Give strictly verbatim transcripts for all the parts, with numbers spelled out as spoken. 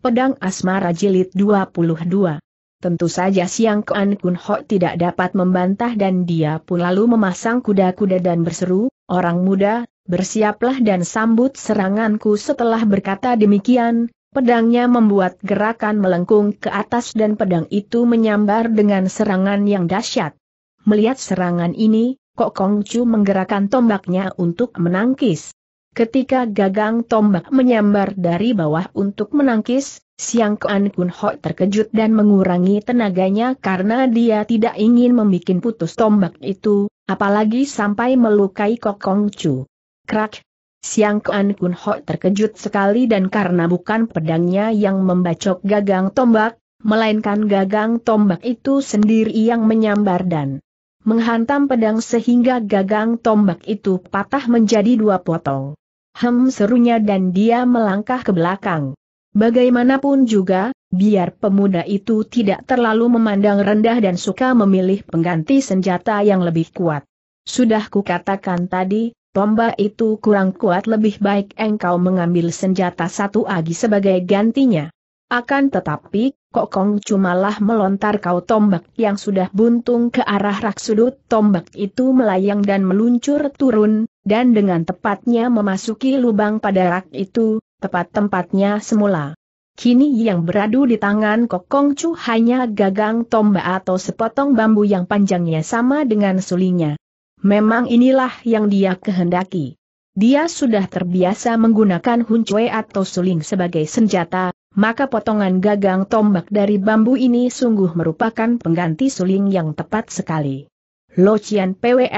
Pedang Asmara Jilid dua puluh dua. Tentu saja Siangkoan Kun Ho tidak dapat membantah dan dia pun lalu memasang kuda-kuda dan berseru, "Orang muda, bersiaplah dan sambut seranganku." Setelah berkata demikian, pedangnya membuat gerakan melengkung ke atas dan pedang itu menyambar dengan serangan yang dahsyat. Melihat serangan ini, Kok Kongcu menggerakkan tombaknya untuk menangkis. Ketika gagang tombak menyambar dari bawah untuk menangkis, Siangkoan Kun Ho terkejut dan mengurangi tenaganya karena dia tidak ingin membuat putus tombak itu, apalagi sampai melukai Kok Kongcu. Krak! Siangkoan Kun Ho terkejut sekali dan karena bukan pedangnya yang membacok gagang tombak, melainkan gagang tombak itu sendiri yang menyambar dan menghantam pedang sehingga gagang tombak itu patah menjadi dua potong. "Hem," serunya dan dia melangkah ke belakang. Bagaimanapun juga, biar pemuda itu tidak terlalu memandang rendah dan suka memilih pengganti senjata yang lebih kuat. "Sudah kukatakan tadi, tombak itu kurang kuat, lebih baik engkau mengambil senjata satu lagi sebagai gantinya." Akan tetapi, Kok Kongcu malah melontar kau tombak yang sudah buntung ke arah rak sudut tombak itu melayang dan meluncur turun, dan dengan tepatnya memasuki lubang pada rak itu, tepat tempatnya semula. Kini yang beradu di tangan Kok Kongcu hanya gagang tombak atau sepotong bambu yang panjangnya sama dengan sulingnya. Memang inilah yang dia kehendaki. Dia sudah terbiasa menggunakan huncue atau suling sebagai senjata, maka potongan gagang tombak dari bambu ini sungguh merupakan pengganti suling yang tepat sekali. "Lo Cian Pwe,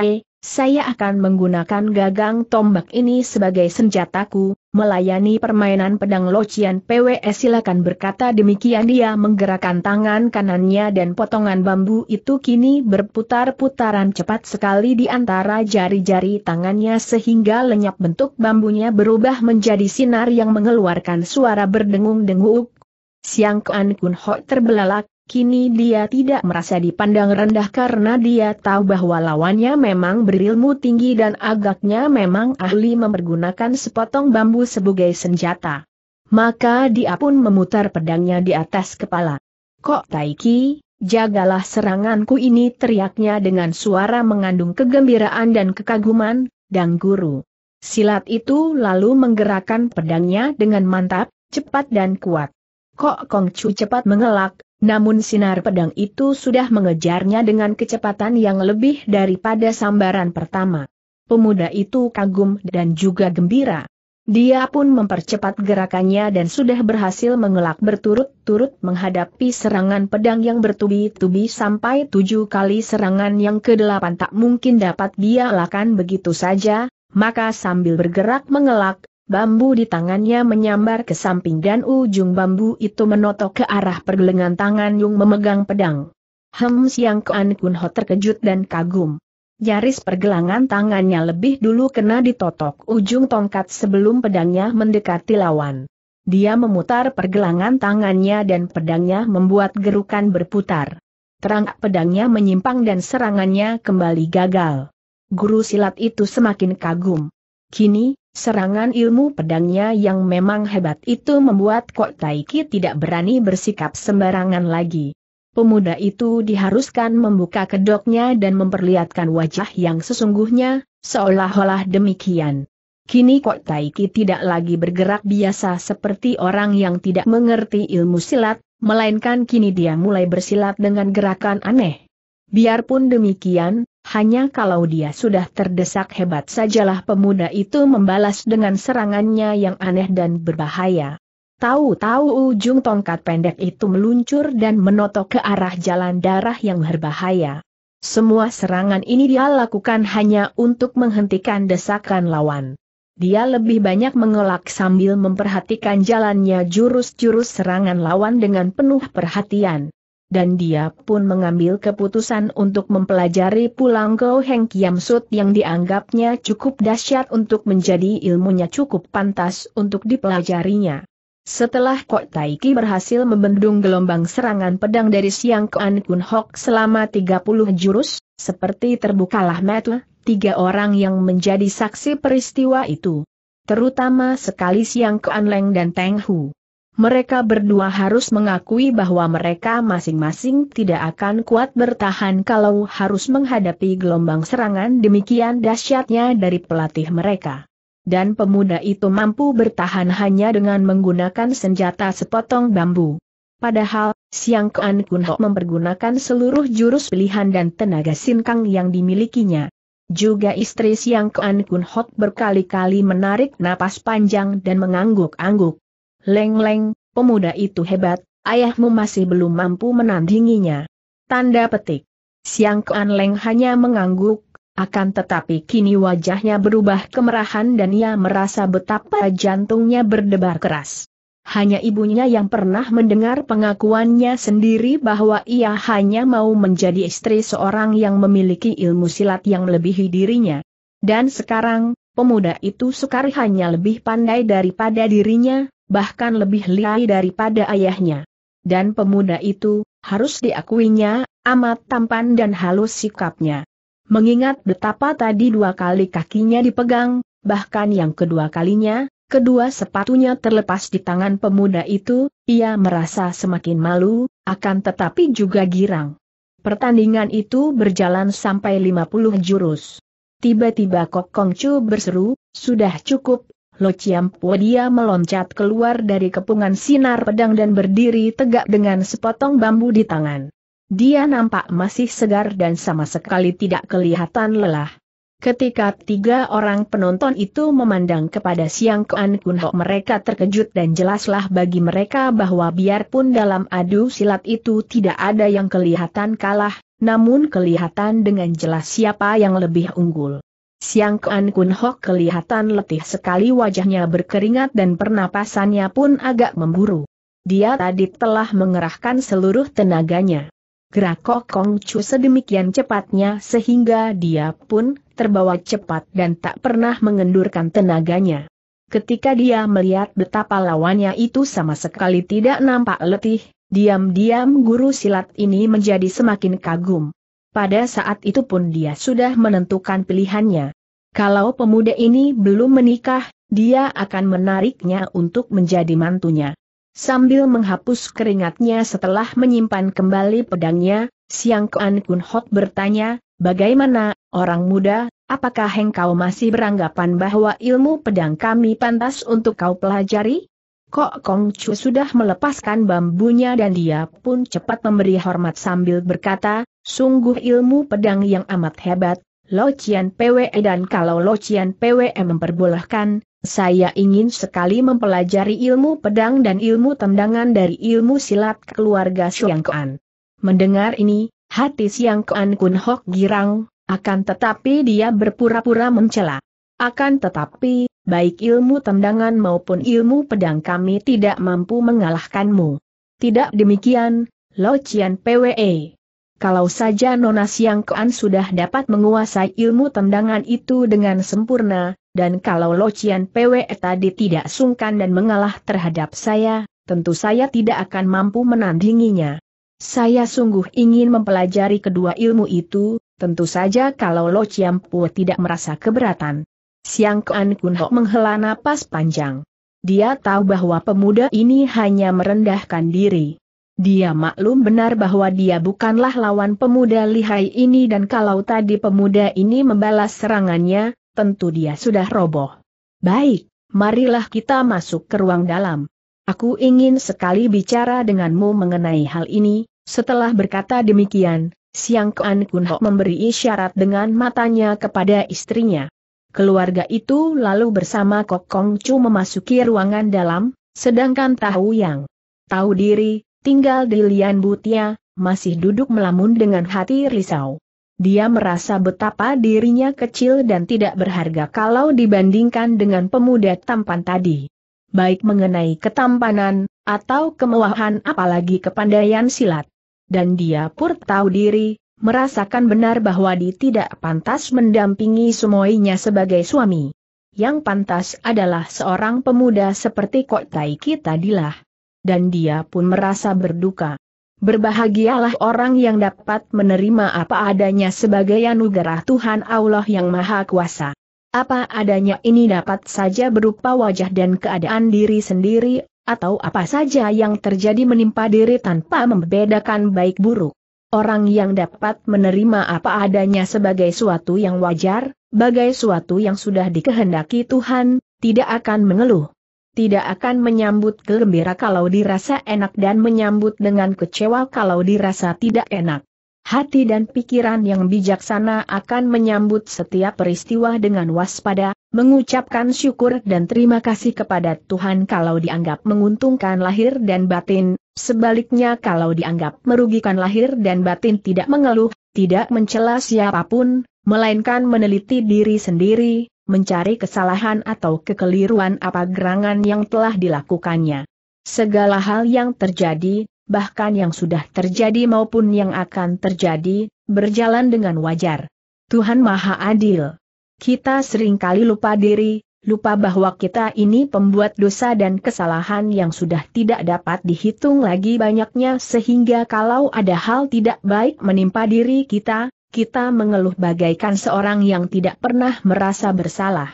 saya akan menggunakan gagang tombak ini sebagai senjataku, melayani permainan pedang Lo Cian Pwe." Silakan berkata demikian dia menggerakkan tangan kanannya dan potongan bambu itu kini berputar-putaran cepat sekali di antara jari-jari tangannya sehingga lenyap bentuk bambunya berubah menjadi sinar yang mengeluarkan suara berdengung-denguk. Siangkoan Kun Ho terbelalak, kini dia tidak merasa dipandang rendah karena dia tahu bahwa lawannya memang berilmu tinggi dan agaknya memang ahli mempergunakan sepotong bambu sebagai senjata. Maka dia pun memutar pedangnya di atas kepala. "Kok Taiki, jagalah seranganku ini!" teriaknya dengan suara mengandung kegembiraan dan kekaguman, "Dang Guru." Silat itu lalu menggerakkan pedangnya dengan mantap, cepat dan kuat. Kok Kongcu cepat mengelak, namun sinar pedang itu sudah mengejarnya dengan kecepatan yang lebih daripada sambaran pertama. Pemuda itu kagum dan juga gembira. Dia pun mempercepat gerakannya dan sudah berhasil mengelak berturut-turut menghadapi serangan pedang yang bertubi-tubi sampai tujuh kali. Serangan yang kedelapan tak mungkin dapat dia elakkan begitu saja, maka sambil bergerak mengelak, bambu di tangannya menyambar ke samping dan ujung bambu itu menotok ke arah pergelangan tangan yang memegang pedang. "Hem!" Siangkoan Kun Ho terkejut dan kagum. Nyaris pergelangan tangannya lebih dulu kena ditotok ujung tongkat sebelum pedangnya mendekati lawan. Dia memutar pergelangan tangannya dan pedangnya membuat gerukan berputar. Terangkat pedangnya menyimpang dan serangannya kembali gagal. Guru silat itu semakin kagum. Kini, serangan ilmu pedangnya yang memang hebat itu membuat Kok Taiki tidak berani bersikap sembarangan lagi. Pemuda itu diharuskan membuka kedoknya dan memperlihatkan wajah yang sesungguhnya, seolah-olah demikian. Kini Kok Taiki tidak lagi bergerak biasa seperti orang yang tidak mengerti ilmu silat, melainkan kini dia mulai bersilat dengan gerakan aneh. Biarpun demikian, hanya kalau dia sudah terdesak hebat sajalah pemuda itu membalas dengan serangannya yang aneh dan berbahaya. Tahu-tahu ujung tongkat pendek itu meluncur dan menotok ke arah jalan darah yang berbahaya. Semua serangan ini dia lakukan hanya untuk menghentikan desakan lawan. Dia lebih banyak mengelak sambil memperhatikan jalannya jurus-jurus serangan lawan dengan penuh perhatian. Dan dia pun mengambil keputusan untuk mempelajari pulang Ngero Heng Kiamsut yang dianggapnya cukup dahsyat untuk menjadi ilmunya cukup pantas untuk dipelajarinya. Setelah Kok Taiki berhasil membendung gelombang serangan pedang dari Siangkoan Kun Ho selama tiga puluh jurus, seperti terbukalah mata tiga orang yang menjadi saksi peristiwa itu. Terutama sekali Siangkoan Leng dan Teng Hu. mereka berdua harus mengakui bahwa mereka masing-masing tidak akan kuat bertahan kalau harus menghadapi gelombang serangan demikian dahsyatnya dari pelatih mereka. Dan pemuda itu mampu bertahan hanya dengan menggunakan senjata sepotong bambu. Padahal, Siangkoan Kun Ho mempergunakan seluruh jurus pilihan dan tenaga Sin Keng yang dimilikinya. Juga istri Siangkoan Kun Ho berkali-kali menarik napas panjang dan mengangguk-angguk. Leng-leng, pemuda itu hebat, ayahmu masih belum mampu menandinginya. Tanda petik. Siangkoan Leng hanya mengangguk, akan tetapi kini wajahnya berubah kemerahan dan ia merasa betapa jantungnya berdebar keras. Hanya ibunya yang pernah mendengar pengakuannya sendiri bahwa ia hanya mau menjadi istri seorang yang memiliki ilmu silat yang melebihi dirinya. Dan sekarang, pemuda itu sukar hanya lebih pandai daripada dirinya, bahkan lebih lihai daripada ayahnya. Dan pemuda itu, harus diakuinya, amat tampan dan halus sikapnya. Mengingat betapa tadi dua kali kakinya dipegang, bahkan yang kedua kalinya, kedua sepatunya terlepas di tangan pemuda itu, ia merasa semakin malu, akan tetapi juga girang. Pertandingan itu berjalan sampai lima puluh jurus. Tiba-tiba Kok Kongcu berseru, "Sudah cukup!" Lo Ciampu dia meloncat keluar dari kepungan sinar pedang dan berdiri tegak dengan sepotong bambu di tangan. Dia nampak masih segar dan sama sekali tidak kelihatan lelah. Ketika tiga orang penonton itu memandang kepada Siangkoan Kun Ho, mereka terkejut dan jelaslah bagi mereka bahwa biarpun dalam adu silat itu tidak ada yang kelihatan kalah, namun kelihatan dengan jelas siapa yang lebih unggul. Siangkoan Kun Ho kelihatan letih sekali, wajahnya berkeringat dan pernapasannya pun agak memburu. Dia tadi telah mengerahkan seluruh tenaganya. Gerak Kok Kongcu sedemikian cepatnya sehingga dia pun terbawa cepat dan tak pernah mengendurkan tenaganya. Ketika dia melihat betapa lawannya itu sama sekali tidak nampak letih, diam-diam guru silat ini menjadi semakin kagum. Pada saat itu pun dia sudah menentukan pilihannya. Kalau pemuda ini belum menikah, dia akan menariknya untuk menjadi mantunya. Sambil menghapus keringatnya setelah menyimpan kembali pedangnya, Siangkoan Kun Ho bertanya, "Bagaimana, orang muda, apakah engkau masih beranggapan bahwa ilmu pedang kami pantas untuk kau pelajari?" Kok Kongcu sudah melepaskan bambunya dan dia pun cepat memberi hormat sambil berkata, "Sungguh ilmu pedang yang amat hebat, Lo Cian Pwe, dan kalau Lo Cian Pwe memperbolehkan, saya ingin sekali mempelajari ilmu pedang dan ilmu tendangan dari ilmu silat keluarga Siangkoan." Mendengar ini, hati Siangkoan Kun Ho girang, akan tetapi dia berpura-pura mencela. "Akan tetapi, baik ilmu tendangan maupun ilmu pedang kami tidak mampu mengalahkanmu. Tidak demikian, Lo Cian Pwe. Kalau saja Nona Siangkoan sudah dapat menguasai ilmu tendangan itu dengan sempurna, dan kalau Lo Cian Pwe tadi tidak sungkan dan mengalah terhadap saya, tentu saya tidak akan mampu menandinginya. Saya sungguh ingin mempelajari kedua ilmu itu, tentu saja kalau Lo Cian Pwe tidak merasa keberatan." Siangkoan Kun Ho menghela napas panjang. Dia tahu bahwa pemuda ini hanya merendahkan diri. Dia maklum benar bahwa dia bukanlah lawan pemuda lihai ini dan kalau tadi pemuda ini membalas serangannya, tentu dia sudah roboh. "Baik, marilah kita masuk ke ruang dalam. Aku ingin sekali bicara denganmu mengenai hal ini." Setelah berkata demikian, Siangkoan Kun Ho memberi isyarat dengan matanya kepada istrinya. Keluarga itu lalu bersama Kok Kongcu memasuki ruangan dalam, sedangkan Tahu yang tahu diri, tinggal di Lian Butia, masih duduk melamun dengan hati risau. Dia merasa betapa dirinya kecil dan tidak berharga kalau dibandingkan dengan pemuda tampan tadi. Baik mengenai ketampanan, atau kemewahan apalagi kepandaian silat. Dan dia pun tahu diri, merasakan benar bahwa dia tidak pantas mendampingi sumoinya sebagai suami. Yang pantas adalah seorang pemuda seperti Kok Taiki tadilah. Dan dia pun merasa berduka. Berbahagialah orang yang dapat menerima apa adanya sebagai anugerah Tuhan Allah yang Maha Kuasa. Apa adanya ini dapat saja berupa wajah dan keadaan diri sendiri, atau apa saja yang terjadi menimpa diri tanpa membedakan baik buruk. Orang yang dapat menerima apa adanya sebagai suatu yang wajar, bagai suatu yang sudah dikehendaki Tuhan, tidak akan mengeluh. Tidak akan menyambut gembira kalau dirasa enak dan menyambut dengan kecewa kalau dirasa tidak enak. Hati dan pikiran yang bijaksana akan menyambut setiap peristiwa dengan waspada, mengucapkan syukur dan terima kasih kepada Tuhan kalau dianggap menguntungkan lahir dan batin, sebaliknya kalau dianggap merugikan lahir dan batin tidak mengeluh, tidak mencela siapapun, melainkan meneliti diri sendiri, mencari kesalahan atau kekeliruan apa gerangan yang telah dilakukannya. Segala hal yang terjadi, bahkan yang sudah terjadi maupun yang akan terjadi, berjalan dengan wajar. Tuhan Maha Adil. Kita seringkali lupa diri, lupa bahwa kita ini pembuat dosa dan kesalahan yang sudah tidak dapat dihitung lagi banyaknya, sehingga kalau ada hal tidak baik menimpa diri kita, kita mengeluh bagaikan seorang yang tidak pernah merasa bersalah.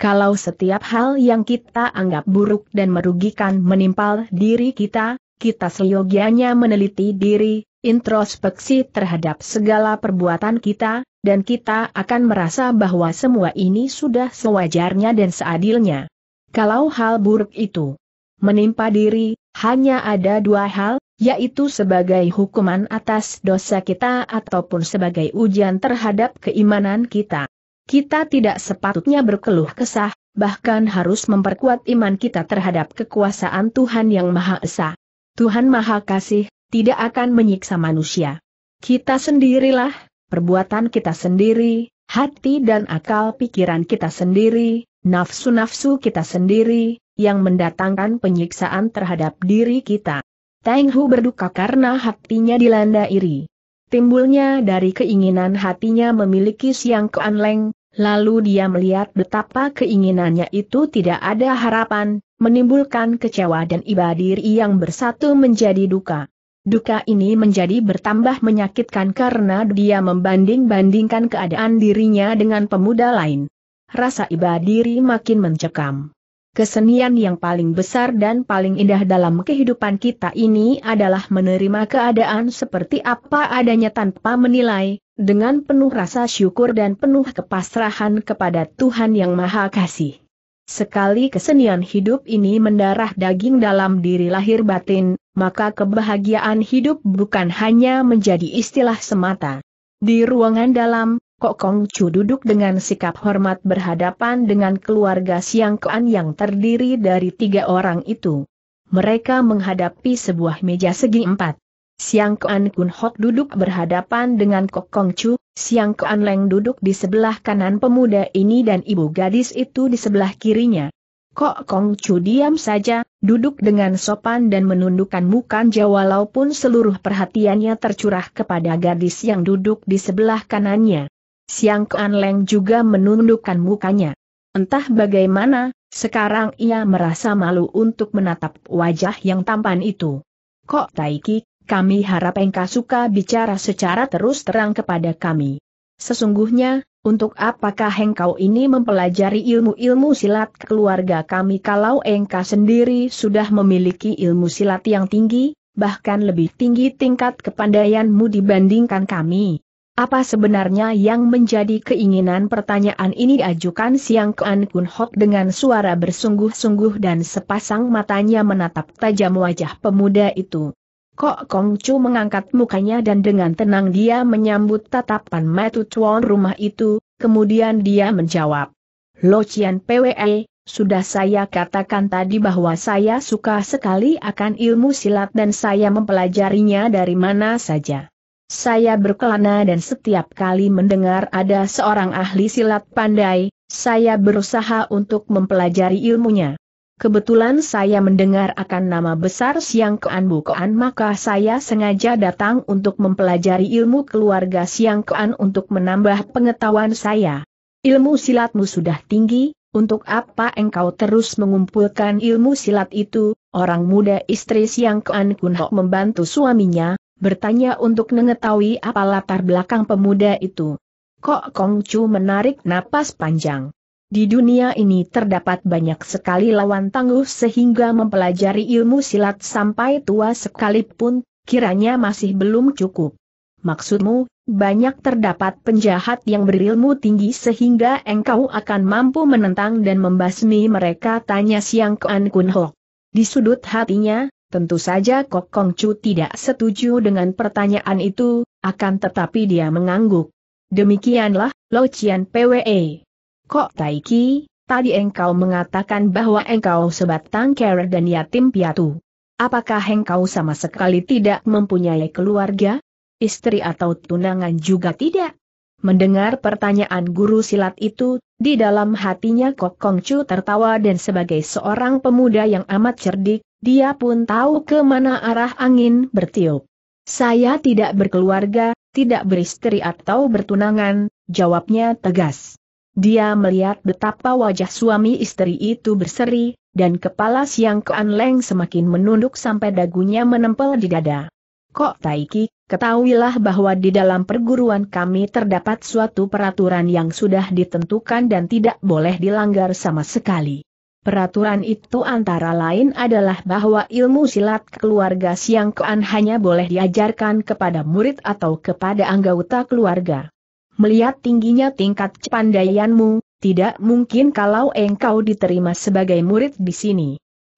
Kalau setiap hal yang kita anggap buruk dan merugikan menimpa diri kita, kita seyogianya meneliti diri, introspeksi terhadap segala perbuatan kita, dan kita akan merasa bahwa semua ini sudah sewajarnya dan seadilnya. Kalau hal buruk itu menimpa diri, hanya ada dua hal, yaitu sebagai hukuman atas dosa kita ataupun sebagai ujian terhadap keimanan kita. Kita tidak sepatutnya berkeluh kesah, bahkan harus memperkuat iman kita terhadap kekuasaan Tuhan Yang Maha Esa. Tuhan Maha Kasih, tidak akan menyiksa manusia. Kita sendirilah, perbuatan kita sendiri, hati dan akal pikiran kita sendiri, nafsu-nafsu kita sendiri, yang mendatangkan penyiksaan terhadap diri kita. Teng Hu berduka karena hatinya dilanda iri. Timbulnya dari keinginan hatinya memiliki Siangkoan Leng, lalu dia melihat betapa keinginannya itu tidak ada harapan, menimbulkan kecewa dan ibadiri yang bersatu menjadi duka. Duka ini menjadi bertambah menyakitkan karena dia membanding-bandingkan keadaan dirinya dengan pemuda lain. Rasa ibadiri makin mencekam. Kesenian yang paling besar dan paling indah dalam kehidupan kita ini adalah menerima keadaan seperti apa adanya tanpa menilai, dengan penuh rasa syukur dan penuh kepasrahan kepada Tuhan Yang Maha Kasih. Sekali kesenian hidup ini mendarah daging dalam diri lahir batin, maka kebahagiaan hidup bukan hanya menjadi istilah semata. Di ruangan dalam, Kok Kongcu duduk dengan sikap hormat berhadapan dengan keluarga Siangkoan yang terdiri dari tiga orang itu. Mereka menghadapi sebuah meja segi empat. Siangkoan Kun Ho duduk berhadapan dengan Kok Kongcu, Siangkoan Leng duduk di sebelah kanan pemuda ini dan ibu gadis itu di sebelah kirinya. Kok Kongcu diam saja, duduk dengan sopan dan menundukkan mukanya walaupun seluruh perhatiannya tercurah kepada gadis yang duduk di sebelah kanannya. Siangkoan Leng juga menundukkan mukanya. Entah bagaimana, sekarang ia merasa malu untuk menatap wajah yang tampan itu. Kok Taiki, kami harap engkau suka bicara secara terus terang kepada kami. Sesungguhnya, untuk apakah engkau ini mempelajari ilmu-ilmu silat keluarga kami kalau engkau sendiri sudah memiliki ilmu silat yang tinggi, bahkan lebih tinggi tingkat kepandaianmu dibandingkan kami? Apa sebenarnya yang menjadi keinginan? Pertanyaan ini diajukan Siangkoan Kun Ho dengan suara bersungguh-sungguh dan sepasang matanya menatap tajam wajah pemuda itu. Kok Kongcu mengangkat mukanya dan dengan tenang dia menyambut tatapan mata tuan rumah itu, kemudian dia menjawab, "Lo Cian Pwe, sudah saya katakan tadi bahwa saya suka sekali akan ilmu silat dan saya mempelajarinya dari mana saja. Saya berkelana dan setiap kali mendengar ada seorang ahli silat pandai, saya berusaha untuk mempelajari ilmunya. Kebetulan saya mendengar akan nama besar Siangkoan Bukoan, maka saya sengaja datang untuk mempelajari ilmu keluarga Siangkoan untuk menambah pengetahuan saya. Ilmu silatmu sudah tinggi, untuk apa engkau terus mengumpulkan ilmu silat itu?" Orang muda istri Siangkoan Kun Ho membantu suaminya, bertanya untuk mengetahui apa latar belakang pemuda itu. Kok Kongcu menarik napas panjang. Di dunia ini terdapat banyak sekali lawan tangguh sehingga mempelajari ilmu silat sampai tua sekalipun, kiranya masih belum cukup. Maksudmu, banyak terdapat penjahat yang berilmu tinggi sehingga engkau akan mampu menentang dan membasmi mereka, tanya Siangkoan Kun Ho. Di sudut hatinya, tentu saja Kok Kongcu tidak setuju dengan pertanyaan itu, akan tetapi dia mengangguk. Demikianlah, Lo Cian Pwe. Kok Taiki, tadi engkau mengatakan bahwa engkau sebatang kara dan yatim piatu. Apakah engkau sama sekali tidak mempunyai keluarga? Istri atau tunangan juga tidak? Mendengar pertanyaan guru silat itu, di dalam hatinya Kok Kongcu tertawa, dan sebagai seorang pemuda yang amat cerdik, dia pun tahu ke mana arah angin bertiup. Saya tidak berkeluarga, tidak beristri atau bertunangan, jawabnya tegas. Dia melihat betapa wajah suami istri itu berseri, dan kepala Siangkoan Leng semakin menunduk sampai dagunya menempel di dada. Kok Taiki, ketahuilah bahwa di dalam perguruan kami terdapat suatu peraturan yang sudah ditentukan dan tidak boleh dilanggar sama sekali. Peraturan itu antara lain adalah bahwa ilmu silat keluarga Siangkoan hanya boleh diajarkan kepada murid atau kepada anggota keluarga. Melihat tingginya tingkat kepandaianmu, tidak mungkin kalau engkau diterima sebagai murid di sini.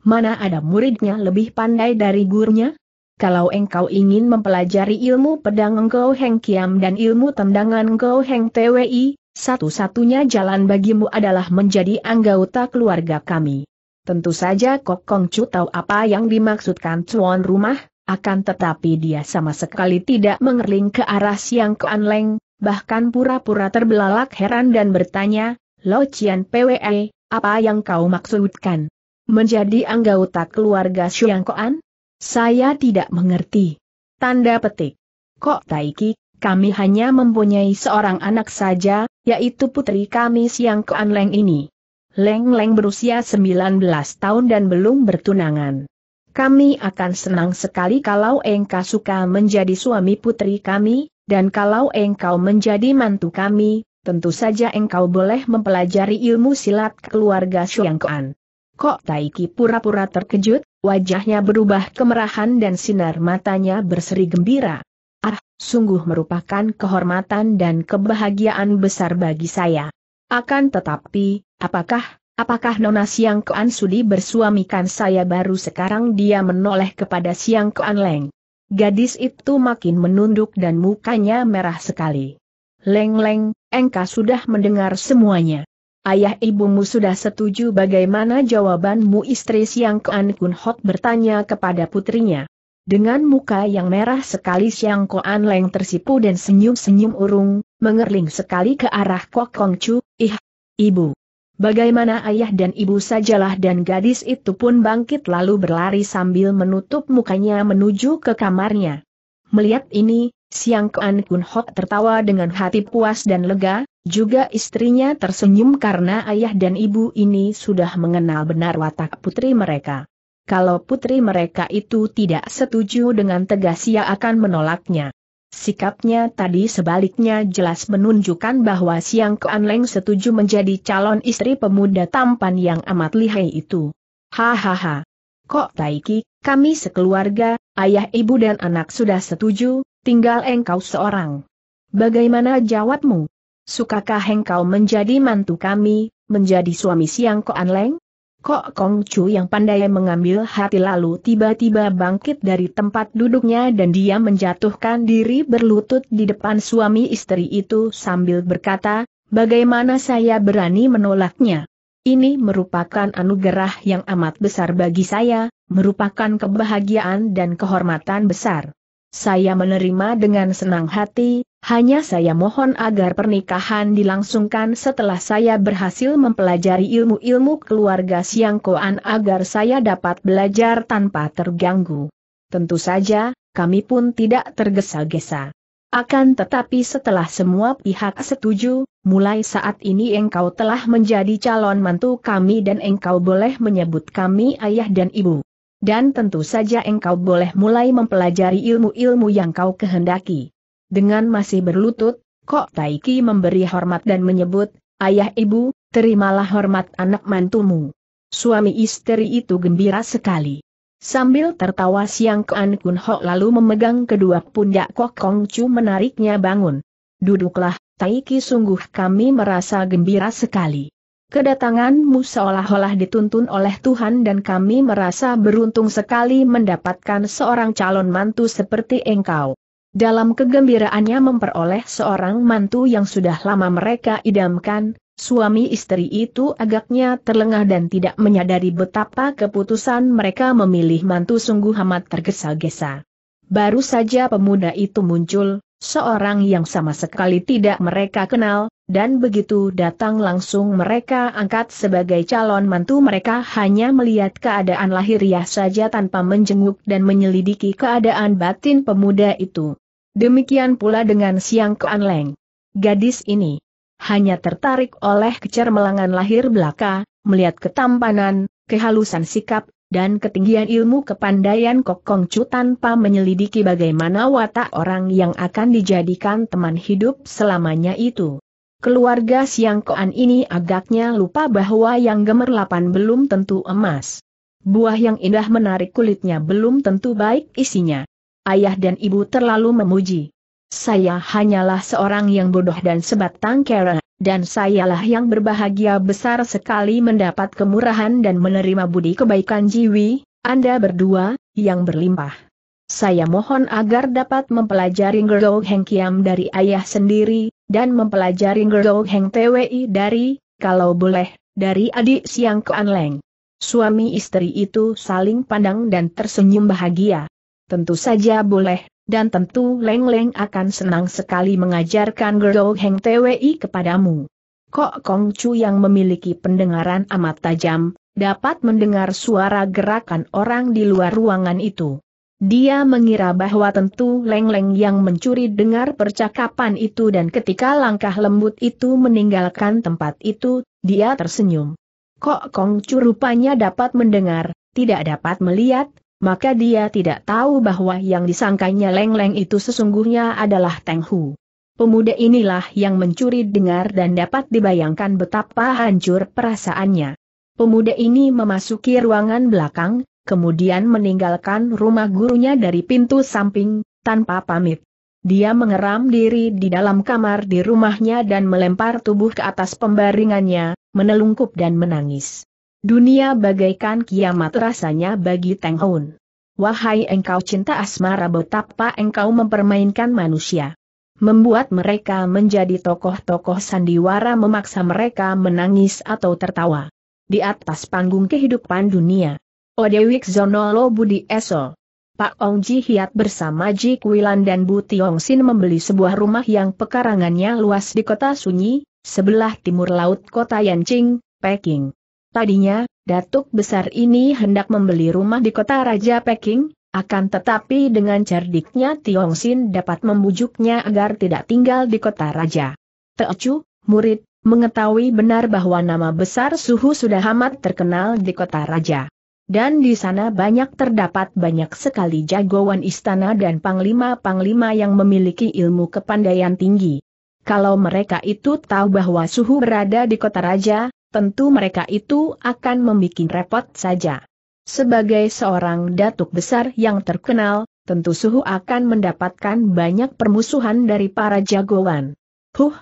Mana ada muridnya lebih pandai dari gurunya? Kalau engkau ingin mempelajari ilmu pedang Ngero Heng Kiam dan ilmu tendangan Ngero Heng Twei, satu-satunya jalan bagimu adalah menjadi anggota keluarga kami. Tentu saja Kok Kongcu tahu apa yang dimaksudkan tuan rumah, akan tetapi dia sama sekali tidak mengerling ke arah Siangkoan Leng, bahkan pura-pura terbelalak heran dan bertanya, Lo Cian Pwe, apa yang kau maksudkan? Menjadi anggota keluarga Siangkoan? Saya tidak mengerti. Tanda petik. Kok Taiki, kami hanya mempunyai seorang anak saja, yaitu putri kami Siangkoan Leng ini. Leng-Leng berusia sembilan belas tahun dan belum bertunangan. Kami akan senang sekali kalau engkau suka menjadi suami putri kami, dan kalau engkau menjadi mantu kami, tentu saja engkau boleh mempelajari ilmu silat keluarga Siangkoan. Kok Taiki pura-pura terkejut. Wajahnya berubah kemerahan dan sinar matanya berseri gembira. Ah, sungguh merupakan kehormatan dan kebahagiaan besar bagi saya. Akan tetapi, apakah, apakah Nona Siangkoan sudi bersuamikan saya? Baru sekarang dia menoleh kepada Siangkoan Leng. Gadis itu makin menunduk dan mukanya merah sekali. Leng-Leng, engkau sudah mendengar semuanya. Ayah ibumu sudah setuju. Bagaimana jawabanmu? Istri Siangkoan Kun Ho bertanya kepada putrinya. Dengan muka yang merah sekali Siangkoan Leng tersipu dan senyum-senyum urung, mengerling sekali ke arah Kok Kongcu. Ih, ibu. Bagaimana ayah dan ibu sajalah? Dan gadis itu pun bangkit lalu berlari sambil menutup mukanya menuju ke kamarnya. Melihat ini, Siangkoan Kun Ho tertawa dengan hati puas dan lega. Juga istrinya tersenyum karena ayah dan ibu ini sudah mengenal benar watak putri mereka. Kalau putri mereka itu tidak setuju dengan tegas, ia akan menolaknya. Sikapnya tadi sebaliknya jelas menunjukkan bahwa Siangkoan Leng setuju menjadi calon istri pemuda tampan yang amat lihai itu. Hahaha. Kok Taiki, kami sekeluarga, ayah ibu dan anak sudah setuju, tinggal engkau seorang. Bagaimana jawabmu? Sukakah engkau menjadi mantu kami, menjadi suami Siangkoan Leng? Kok Kongcu yang pandai mengambil hati lalu tiba-tiba bangkit dari tempat duduknya dan dia menjatuhkan diri berlutut di depan suami istri itu sambil berkata, bagaimana saya berani menolaknya? Ini merupakan anugerah yang amat besar bagi saya, merupakan kebahagiaan dan kehormatan besar. Saya menerima dengan senang hati. Hanya saya mohon agar pernikahan dilangsungkan setelah saya berhasil mempelajari ilmu-ilmu keluarga Siangkoan agar saya dapat belajar tanpa terganggu. Tentu saja, kami pun tidak tergesa-gesa. Akan tetapi setelah semua pihak setuju, mulai saat ini engkau telah menjadi calon mantu kami dan engkau boleh menyebut kami ayah dan ibu. Dan tentu saja engkau boleh mulai mempelajari ilmu-ilmu yang kau kehendaki. Dengan masih berlutut, Kok Taiki memberi hormat dan menyebut, ayah ibu, terimalah hormat anak mantumu." Suami istri itu gembira sekali. Sambil tertawa Siangkoan Kun Ho lalu memegang kedua pundak Kok Kongcu menariknya bangun. "Duduklah, Taiki, sungguh kami merasa gembira sekali. Kedatanganmu seolah-olah dituntun oleh Tuhan dan kami merasa beruntung sekali mendapatkan seorang calon mantu seperti engkau." Dalam kegembiraannya memperoleh seorang mantu yang sudah lama mereka idamkan, suami istri itu agaknya terlengah dan tidak menyadari betapa keputusan mereka memilih mantu sungguh amat tergesa-gesa. Baru saja pemuda itu muncul, seorang yang sama sekali tidak mereka kenal, dan begitu datang langsung mereka angkat sebagai calon mantu. Mereka hanya melihat keadaan lahiriah saja tanpa menjenguk dan menyelidiki keadaan batin pemuda itu. Demikian pula dengan Siangkoan Leng. Gadis ini hanya tertarik oleh kecermelangan lahir belaka, melihat ketampanan, kehalusan sikap, dan ketinggian ilmu kepandaian Kok Kongcu tanpa menyelidiki bagaimana watak orang yang akan dijadikan teman hidup selamanya itu. Keluarga Siangkoan ini agaknya lupa bahwa yang gemerlapan belum tentu emas. Buah yang indah menarik kulitnya belum tentu baik isinya. Ayah dan ibu terlalu memuji. "Saya hanyalah seorang yang bodoh dan sebatang kara, dan sayalah yang berbahagia besar sekali mendapat kemurahan dan menerima budi kebaikan jiwi, Anda berdua, yang berlimpah. Saya mohon agar dapat mempelajari Ngero Heng Kiam dari ayah sendiri, dan mempelajari Ngero Heng Twei dari, kalau boleh, dari adik Siangkoan Leng." Suami istri itu saling pandang dan tersenyum bahagia. "Tentu saja boleh. Dan tentu Leng-Leng akan senang sekali mengajarkan Ngero Heng Twei kepadamu." Kok Kongcu yang memiliki pendengaran amat tajam, dapat mendengar suara gerakan orang di luar ruangan itu. Dia mengira bahwa tentu Leng-Leng yang mencuri dengar percakapan itu, dan ketika langkah lembut itu meninggalkan tempat itu, dia tersenyum. Kok Kongcu rupanya dapat mendengar, tidak dapat melihat. Maka dia tidak tahu bahwa yang disangkanya Leng-Leng itu sesungguhnya adalah Teng Hu. Pemuda inilah yang mencuri dengar dan dapat dibayangkan betapa hancur perasaannya. Pemuda ini memasuki ruangan belakang, kemudian meninggalkan rumah gurunya dari pintu samping, tanpa pamit. Dia mengeram diri di dalam kamar di rumahnya dan melempar tubuh ke atas pembaringannya, menelungkup dan menangis. Dunia bagaikan kiamat rasanya bagi Teng Hu. "Wahai engkau cinta asmara, betapa engkau mempermainkan manusia. Membuat mereka menjadi tokoh-tokoh sandiwara, memaksa mereka menangis atau tertawa. Di atas panggung kehidupan dunia. O Dewi Xonolo Budi Eso." Pak Ong Ji Hyat bersama Ji Kui Lan dan Bu Tiong Sin membeli sebuah rumah yang pekarangannya luas di kota sunyi, sebelah timur laut kota Yanjing, Peking. Tadinya, datuk besar ini hendak membeli rumah di kota Raja Peking, akan tetapi dengan cerdiknya Tiong Sin dapat membujuknya agar tidak tinggal di kota Raja. Teocu, murid, mengetahui benar bahwa nama besar Suhu sudah amat terkenal di kota Raja. Dan di sana banyak terdapat banyak sekali jagoan istana dan panglima-panglima yang memiliki ilmu kepandaian tinggi. Kalau mereka itu tahu bahwa Suhu berada di kota Raja, tentu mereka itu akan membuat repot saja. Sebagai seorang datuk besar yang terkenal, tentu Suhu akan mendapatkan banyak permusuhan dari para jagoan. Huh,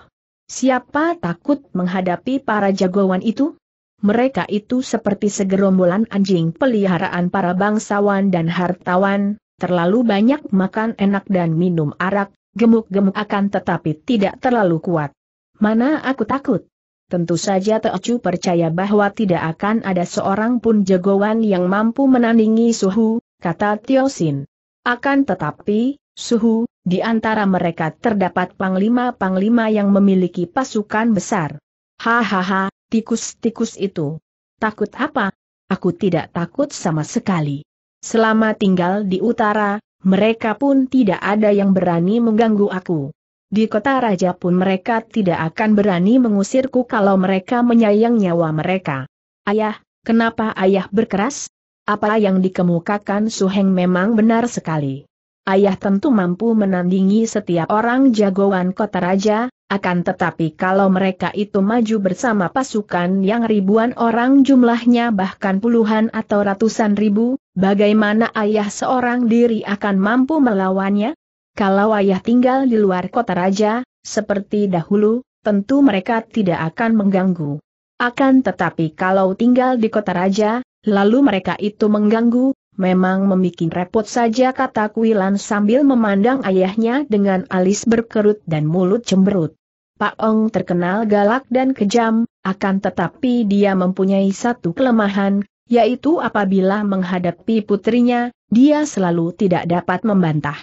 siapa takut menghadapi para jagoan itu? Mereka itu seperti segerombolan anjing peliharaan para bangsawan dan hartawan, terlalu banyak makan enak dan minum arak, gemuk-gemuk akan tetapi tidak terlalu kuat. Mana aku takut? Tentu saja Teocu percaya bahwa tidak akan ada seorang pun jagoan yang mampu menandingi Suhu, kata Tiong Sin. Akan tetapi, Suhu, di antara mereka terdapat panglima-panglima yang memiliki pasukan besar. Hahaha, tikus-tikus itu. Takut apa? Aku tidak takut sama sekali. Selama tinggal di utara, mereka pun tidak ada yang berani mengganggu aku. Di kota raja pun mereka tidak akan berani mengusirku kalau mereka menyayang nyawa mereka. Ayah, kenapa ayah berkeras? Apa yang dikemukakan Suheng memang benar sekali. Ayah tentu mampu menandingi setiap orang jagoan kota raja, Akan tetapi kalau mereka itu maju bersama pasukan yang ribuan orang jumlahnya bahkan puluhan atau ratusan ribu, bagaimana ayah seorang diri akan mampu melawannya? Kalau ayah tinggal di luar kota raja, seperti dahulu, tentu mereka tidak akan mengganggu. Akan tetapi kalau tinggal di kota raja, lalu mereka itu mengganggu, memang membuat repot saja, kata Kui Lan sambil memandang ayahnya dengan alis berkerut dan mulut cemberut. Pak Ong terkenal galak dan kejam, akan tetapi dia mempunyai satu kelemahan, yaitu apabila menghadapi putrinya, dia selalu tidak dapat membantah.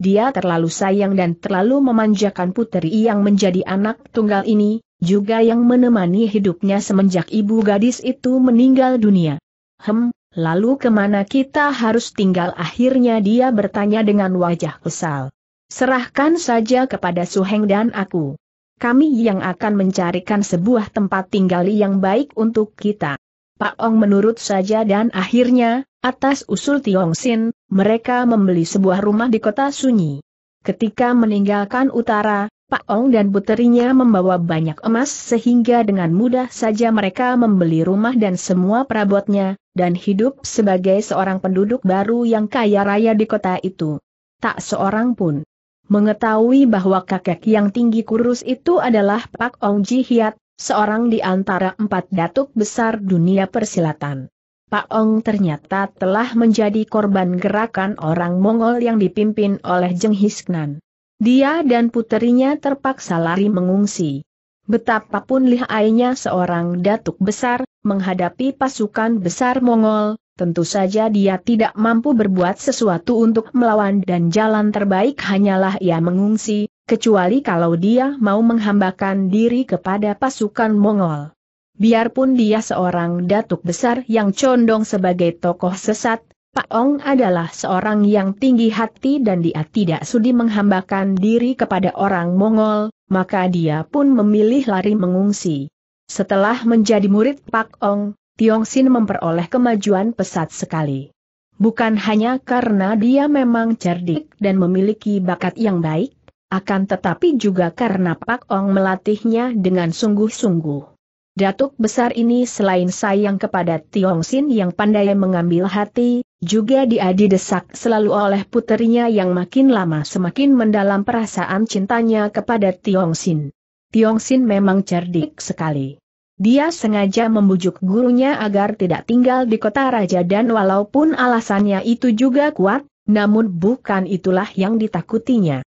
Dia terlalu sayang dan terlalu memanjakan putri yang menjadi anak tunggal ini, juga yang menemani hidupnya semenjak ibu gadis itu meninggal dunia. Hem, lalu kemana kita harus tinggal? Akhirnya dia bertanya dengan wajah kesal. Serahkan saja kepada Suheng dan aku. Kami yang akan mencarikan sebuah tempat tinggal yang baik untuk kita. Pak Ong menurut saja dan akhirnya, atas usul Tiong Sin, mereka membeli sebuah rumah di kota sunyi. Ketika meninggalkan utara, Pak Ong dan puterinya membawa banyak emas sehingga dengan mudah saja mereka membeli rumah dan semua perabotnya, dan hidup sebagai seorang penduduk baru yang kaya raya di kota itu. Tak seorang pun mengetahui bahwa kakek yang tinggi kurus itu adalah Pak Ong Ji Hyat, seorang di antara empat datuk besar dunia persilatan. Pak Ong ternyata telah menjadi korban gerakan orang Mongol yang dipimpin oleh Jenghis Khan. Dia dan puterinya terpaksa lari mengungsi. Betapapun lihainya seorang datuk besar, menghadapi pasukan besar Mongol, tentu saja dia tidak mampu berbuat sesuatu untuk melawan dan jalan terbaik hanyalah ia mengungsi, kecuali kalau dia mau menghambakan diri kepada pasukan Mongol. Biarpun dia seorang datuk besar yang condong sebagai tokoh sesat, Pak Ong adalah seorang yang tinggi hati dan dia tidak sudi menghambakan diri kepada orang Mongol, maka dia pun memilih lari mengungsi. Setelah menjadi murid Pak Ong, Tiong Sin memperoleh kemajuan pesat sekali. Bukan hanya karena dia memang cerdik dan memiliki bakat yang baik, akan tetapi juga karena Pak Ong melatihnya dengan sungguh-sungguh. Datuk besar ini selain sayang kepada Tiong Sin yang pandai mengambil hati, juga dia didesak selalu oleh puterinya yang makin lama semakin mendalam perasaan cintanya kepada Tiong Sin. Tiong Sin memang cerdik sekali. Dia sengaja membujuk gurunya agar tidak tinggal di kota raja dan walaupun alasannya itu juga kuat, namun bukan itulah yang ditakutinya.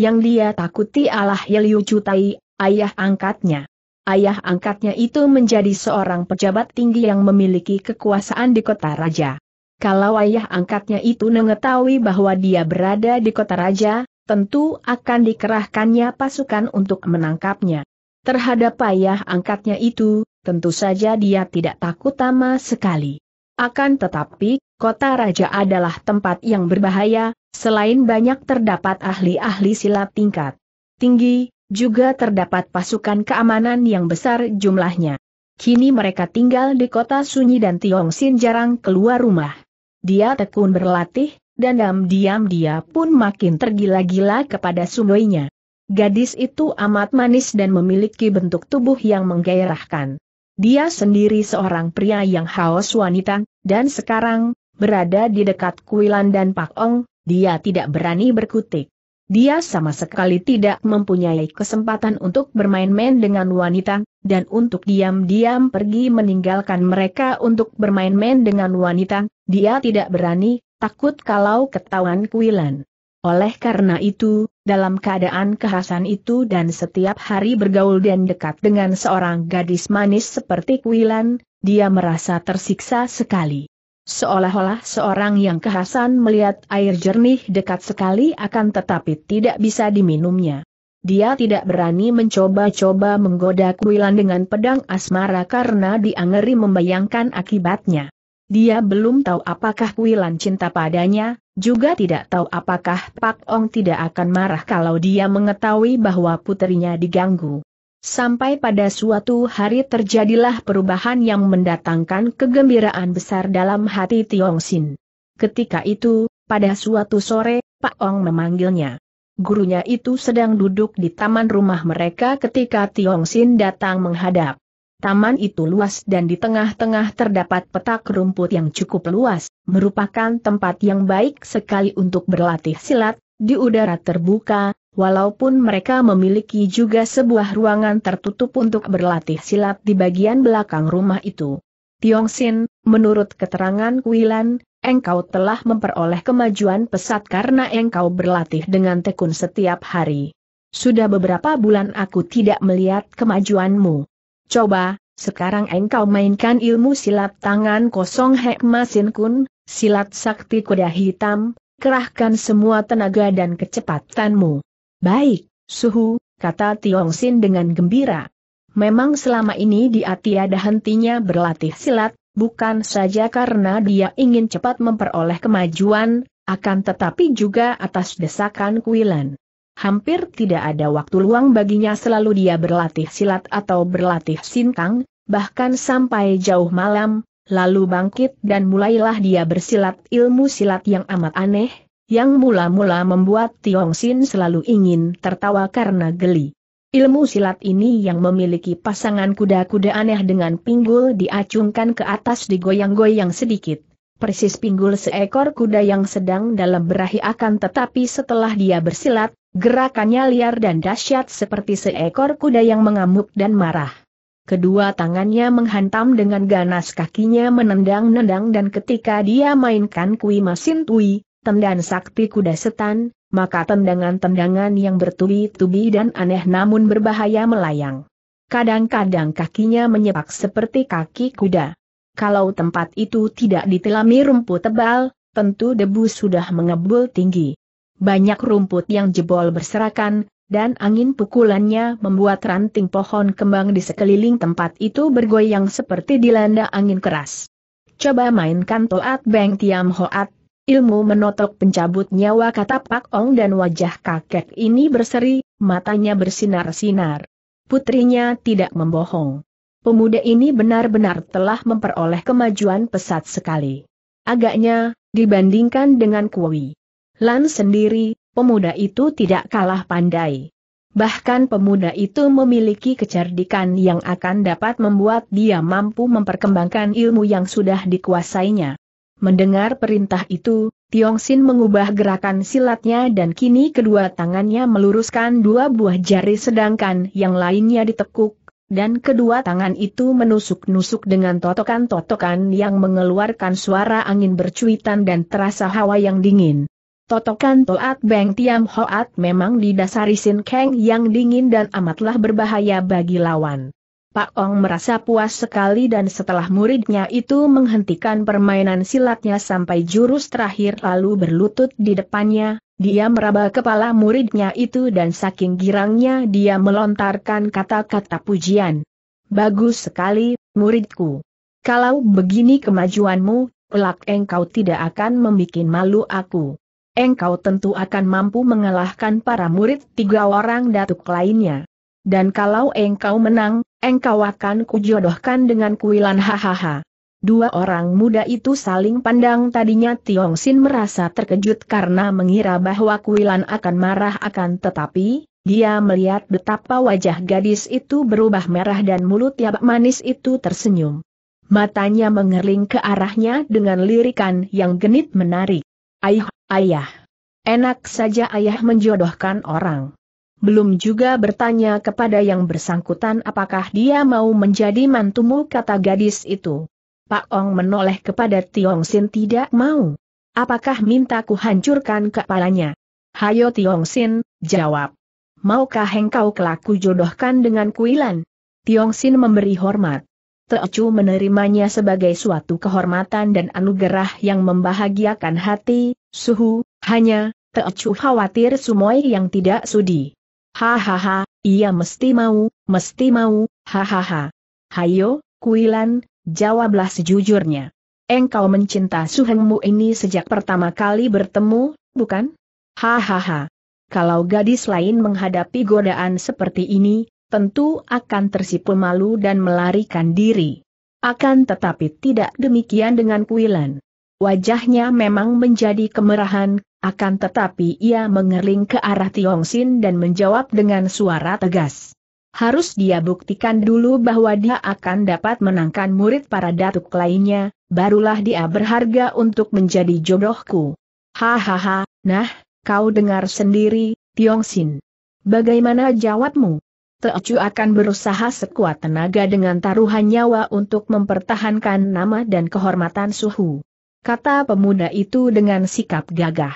Yang dia takuti adalah Yelü Chucai, ayah angkatnya. Ayah angkatnya itu menjadi seorang pejabat tinggi yang memiliki kekuasaan di kota raja. Kalau ayah angkatnya itu mengetahui bahwa dia berada di kota raja, tentu akan dikerahkannya pasukan untuk menangkapnya. Terhadap ayah angkatnya itu, tentu saja dia tidak takut sama sekali. Akan tetapi, kota raja adalah tempat yang berbahaya, selain banyak terdapat ahli-ahli silat tingkat tinggi, juga terdapat pasukan keamanan yang besar jumlahnya. Kini mereka tinggal di kota sunyi dan Tiong Sin jarang keluar rumah. Dia tekun berlatih, dan diam-diam dia pun makin tergila-gila kepada sungainya. Gadis itu amat manis dan memiliki bentuk tubuh yang menggairahkan. Dia sendiri seorang pria yang haus wanita, dan sekarang, berada di dekat Kui Lan dan Pak Ong, dia tidak berani berkutik. Dia sama sekali tidak mempunyai kesempatan untuk bermain-main dengan wanita, dan untuk diam-diam pergi meninggalkan mereka untuk bermain-main dengan wanita, dia tidak berani, takut kalau ketahuan Kui Lan. Oleh karena itu, dalam keadaan kekhasan itu dan setiap hari bergaul dan dekat dengan seorang gadis manis seperti Kui Lan, dia merasa tersiksa sekali. Seolah-olah seorang yang kehausan melihat air jernih dekat sekali akan tetapi tidak bisa diminumnya. Dia tidak berani mencoba-coba menggoda Kui Lan dengan pedang asmara karena dia ngeri membayangkan akibatnya. Dia belum tahu apakah Kui Lan cinta padanya, juga tidak tahu apakah Pak Ong tidak akan marah kalau dia mengetahui bahwa putrinya diganggu. Sampai pada suatu hari terjadilah perubahan yang mendatangkan kegembiraan besar dalam hati Tiong Sin. Ketika itu, pada suatu sore, Pak Ong memanggilnya. gurunya itu sedang duduk di taman rumah mereka ketika Tiong Sin datang menghadap. Taman itu luas dan di tengah-tengah terdapat petak rumput yang cukup luas, merupakan tempat yang baik sekali untuk berlatih silat, di udara terbuka, walaupun mereka memiliki juga sebuah ruangan tertutup untuk berlatih silat di bagian belakang rumah itu. Tiong Sin, menurut keterangan Kui Lan, engkau telah memperoleh kemajuan pesat karena engkau berlatih dengan tekun setiap hari. Sudah beberapa bulan aku tidak melihat kemajuanmu. Coba, sekarang engkau mainkan ilmu silat tangan kosong Hekma Sinkun, silat sakti kuda hitam, kerahkan semua tenaga dan kecepatanmu. Baik, Suhu, kata Tiong Sin dengan gembira. Memang selama ini dia tiada hentinya berlatih silat, bukan saja karena dia ingin cepat memperoleh kemajuan, akan tetapi juga atas desakan Kui Lan. Hampir tidak ada waktu luang baginya, selalu dia berlatih silat atau berlatih Sin Keng, bahkan sampai jauh malam, lalu bangkit dan mulailah dia bersilat ilmu silat yang amat aneh, yang mula-mula membuat Tiong Sin selalu ingin tertawa karena geli. Ilmu silat ini yang memiliki pasangan kuda-kuda aneh dengan pinggul diacungkan ke atas digoyang-goyang sedikit, persis pinggul seekor kuda yang sedang dalam berahi, akan tetapi setelah dia bersilat, gerakannya liar dan dahsyat seperti seekor kuda yang mengamuk dan marah. Kedua tangannya menghantam dengan ganas, kakinya menendang-nendang, dan ketika dia mainkan Kui Masin Tui, tendan sakti kuda setan, maka tendangan-tendangan yang bertubi-tubi dan aneh namun berbahaya melayang. Kadang-kadang kakinya menyepak seperti kaki kuda. Kalau tempat itu tidak ditilami rumput tebal, tentu debu sudah mengebul tinggi. Banyak rumput yang jebol berserakan, dan angin pukulannya membuat ranting pohon kembang di sekeliling tempat itu bergoyang seperti dilanda angin keras. Coba mainkan Toat Beng Tiam Hoat, ilmu menotok pencabut nyawa, kata Pak Ong, dan wajah kakek ini berseri, matanya bersinar-sinar. Putrinya tidak membohong. Pemuda ini benar-benar telah memperoleh kemajuan pesat sekali. Agaknya, dibandingkan dengan Kui Lan sendiri, pemuda itu tidak kalah pandai. Bahkan pemuda itu memiliki kecerdikan yang akan dapat membuat dia mampu memperkembangkan ilmu yang sudah dikuasainya. Mendengar perintah itu, Tiong Sin mengubah gerakan silatnya dan kini kedua tangannya meluruskan dua buah jari sedangkan yang lainnya ditekuk, dan kedua tangan itu menusuk-nusuk dengan totokan-totokan yang mengeluarkan suara angin bercuitan dan terasa hawa yang dingin. Totokan Toat Beng Tiam Hoat memang didasari Sin Keng yang dingin dan amatlah berbahaya bagi lawan. Pak Ong merasa puas sekali dan setelah muridnya itu menghentikan permainan silatnya sampai jurus terakhir lalu berlutut di depannya, dia meraba kepala muridnya itu dan saking girangnya dia melontarkan kata-kata pujian. Bagus sekali, muridku. Kalau begini kemajuanmu, kelak engkau tidak akan membikin malu aku. Engkau tentu akan mampu mengalahkan para murid tiga orang datuk lainnya. Dan kalau engkau menang, engkau akan kujodohkan dengan Kui Lan, hahaha. Dua orang muda itu saling pandang. Tadinya Tiong Sin merasa terkejut karena mengira bahwa Kui Lan akan marah, akan tetapi dia melihat betapa wajah gadis itu berubah merah dan mulut yang manis itu tersenyum. Matanya mengerling ke arahnya dengan lirikan yang genit menarik. Ayah, ayah. Enak saja ayah menjodohkan orang. Belum juga bertanya kepada yang bersangkutan apakah dia mau menjadi mantumu, kata gadis itu. Pak Ong menoleh kepada Tiong Sin, tidak mau. Apakah minta ku hancurkan kepalanya? Hayo Tiong Sin, jawab. Maukah engkau kelaku jodohkan dengan Kui Lan? Tiong Sin memberi hormat. Teocu menerimanya sebagai suatu kehormatan dan anugerah yang membahagiakan hati. Suhu, hanya Teocu khawatir Sumoy yang tidak sudi. Hahaha, ia mesti mau, mesti mau, hahaha. Hayo, Kui Lan, jawablah sejujurnya. Engkau mencinta suhengmu ini sejak pertama kali bertemu, bukan? Hahaha. Kalau gadis lain menghadapi godaan seperti ini, tentu akan tersipu malu dan melarikan diri. Akan tetapi tidak demikian dengan Kui Lan. Wajahnya memang menjadi kemerahan, akan tetapi ia mengerling ke arah Tiong Sin dan menjawab dengan suara tegas. Harus dia buktikan dulu bahwa dia akan dapat menangkan murid para datuk lainnya, barulah dia berharga untuk menjadi jodohku. Hahaha, nah, kau dengar sendiri, Tiong Sin. Bagaimana jawabmu? Teocu akan berusaha sekuat tenaga dengan taruhan nyawa untuk mempertahankan nama dan kehormatan suhu, kata pemuda itu dengan sikap gagah.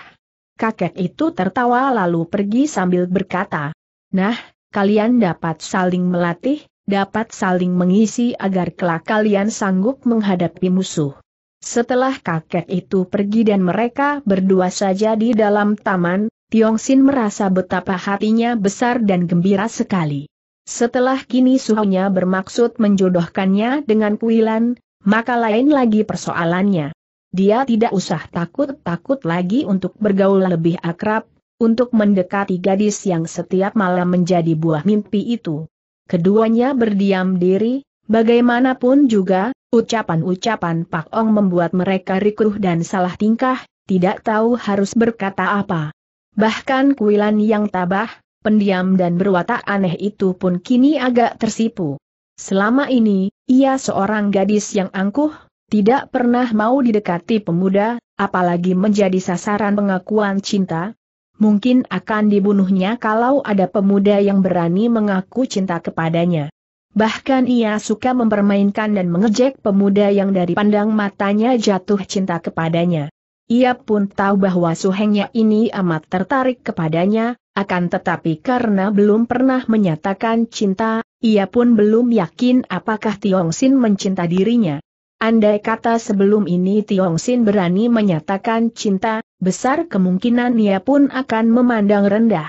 Kakek itu tertawa lalu pergi sambil berkata, nah, kalian dapat saling melatih, dapat saling mengisi agar kelak kalian sanggup menghadapi musuh. Setelah kakek itu pergi dan mereka berdua saja di dalam taman, Tiong Sin merasa betapa hatinya besar dan gembira sekali. Setelah kini suhunya bermaksud menjodohkannya dengan Kui Lan, maka lain lagi persoalannya. Dia tidak usah takut-takut lagi untuk bergaul lebih akrab, untuk mendekati gadis yang setiap malam menjadi buah mimpi itu. Keduanya berdiam diri, bagaimanapun juga, ucapan-ucapan Pak Ong membuat mereka rikuh dan salah tingkah, tidak tahu harus berkata apa. Bahkan Kui Lan yang tabah, pendiam dan berwatak aneh itu pun kini agak tersipu. Selama ini, ia seorang gadis yang angkuh, tidak pernah mau didekati pemuda, apalagi menjadi sasaran pengakuan cinta. Mungkin akan dibunuhnya kalau ada pemuda yang berani mengaku cinta kepadanya. Bahkan ia suka mempermainkan dan mengejek pemuda yang dari pandang matanya jatuh cinta kepadanya. Ia pun tahu bahwa suhengnya ini amat tertarik kepadanya, akan tetapi karena belum pernah menyatakan cinta, ia pun belum yakin apakah Tiong Sin mencinta dirinya. Andai kata sebelum ini Tiong Sin berani menyatakan cinta, besar kemungkinan ia pun akan memandang rendah.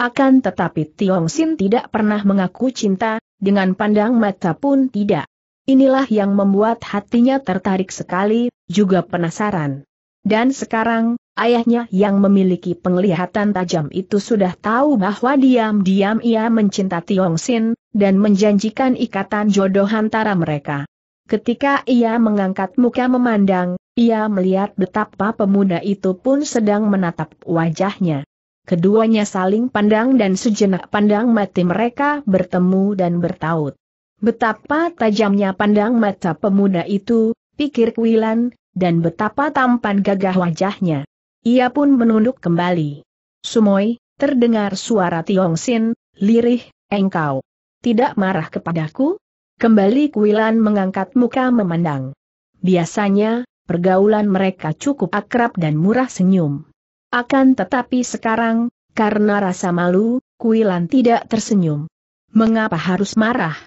Akan tetapi Tiong Sin tidak pernah mengaku cinta, dengan pandang mata pun tidak. Inilah yang membuat hatinya tertarik sekali, juga penasaran. Dan sekarang, ayahnya yang memiliki penglihatan tajam itu sudah tahu bahwa diam-diam ia mencinta Tiong Sin, dan menjanjikan ikatan jodoh antara mereka. Ketika ia mengangkat muka memandang, ia melihat betapa pemuda itu pun sedang menatap wajahnya. Keduanya saling pandang dan sejenak pandang mata mereka bertemu dan bertaut. Betapa tajamnya pandang mata pemuda itu, pikir Kui Lan, dan betapa tampan gagah wajahnya. Ia pun menunduk kembali. Sumoy, terdengar suara Tiong Sin, lirih, engkau tidak marah kepadaku? Kembali Kui Lan mengangkat muka memandang. Biasanya, pergaulan mereka cukup akrab dan murah senyum. Akan tetapi sekarang, karena rasa malu, Kui Lan tidak tersenyum. Mengapa harus marah?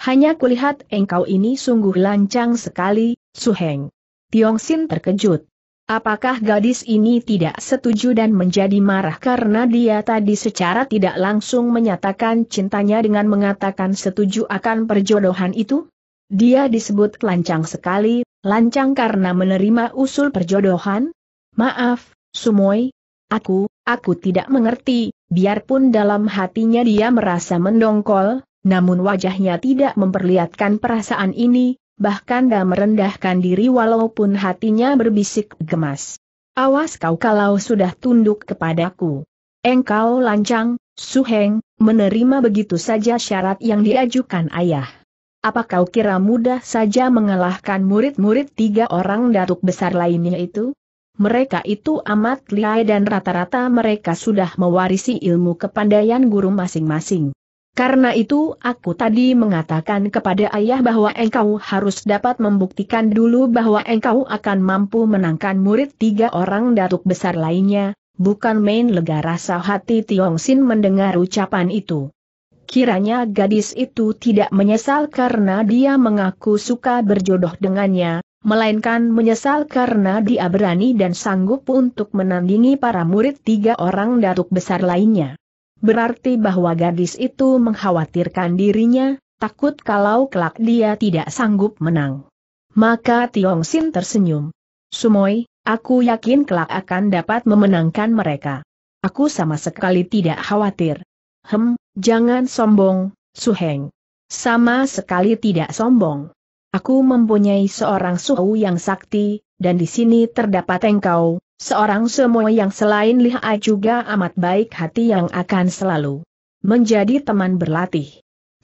Hanya kulihat engkau ini sungguh lancang sekali, Suheng. Tiong Sin terkejut. Apakah gadis ini tidak setuju dan menjadi marah karena dia tadi secara tidak langsung menyatakan cintanya dengan mengatakan setuju akan perjodohan itu? Dia disebut lancang sekali, lancang karena menerima usul perjodohan? Maaf, Sumoy, aku, aku tidak mengerti, biarpun dalam hatinya dia merasa mendongkol, namun wajahnya tidak memperlihatkan perasaan ini. Bahkan dia merendahkan diri walaupun hatinya berbisik gemas. Awas kau kalau sudah tunduk kepadaku. Engkau lancang, Suheng, menerima begitu saja syarat yang diajukan ayah. Apa kau kira mudah saja mengalahkan murid-murid tiga orang datuk besar lainnya itu? Mereka itu amat lihai dan rata-rata mereka sudah mewarisi ilmu kepandaian guru masing-masing. Karena itu aku tadi mengatakan kepada ayah bahwa engkau harus dapat membuktikan dulu bahwa engkau akan mampu menangkan murid tiga orang datuk besar lainnya, bukan main lega. Rasa hati Tiong Sin mendengar ucapan itu. Kiranya gadis itu tidak menyesal karena dia mengaku suka berjodoh dengannya, melainkan menyesal karena dia berani dan sanggup untuk menandingi para murid tiga orang datuk besar lainnya. Berarti bahwa gadis itu mengkhawatirkan dirinya, takut kalau kelak dia tidak sanggup menang. Maka Tiong Sin tersenyum. Sumoy, aku yakin kelak akan dapat memenangkan mereka. Aku sama sekali tidak khawatir. Hem, jangan sombong, Suheng. Sama sekali tidak sombong. Aku mempunyai seorang suhu yang sakti, dan di sini terdapat engkau, seorang semua yang selain lihai juga amat baik hati yang akan selalu menjadi teman berlatih.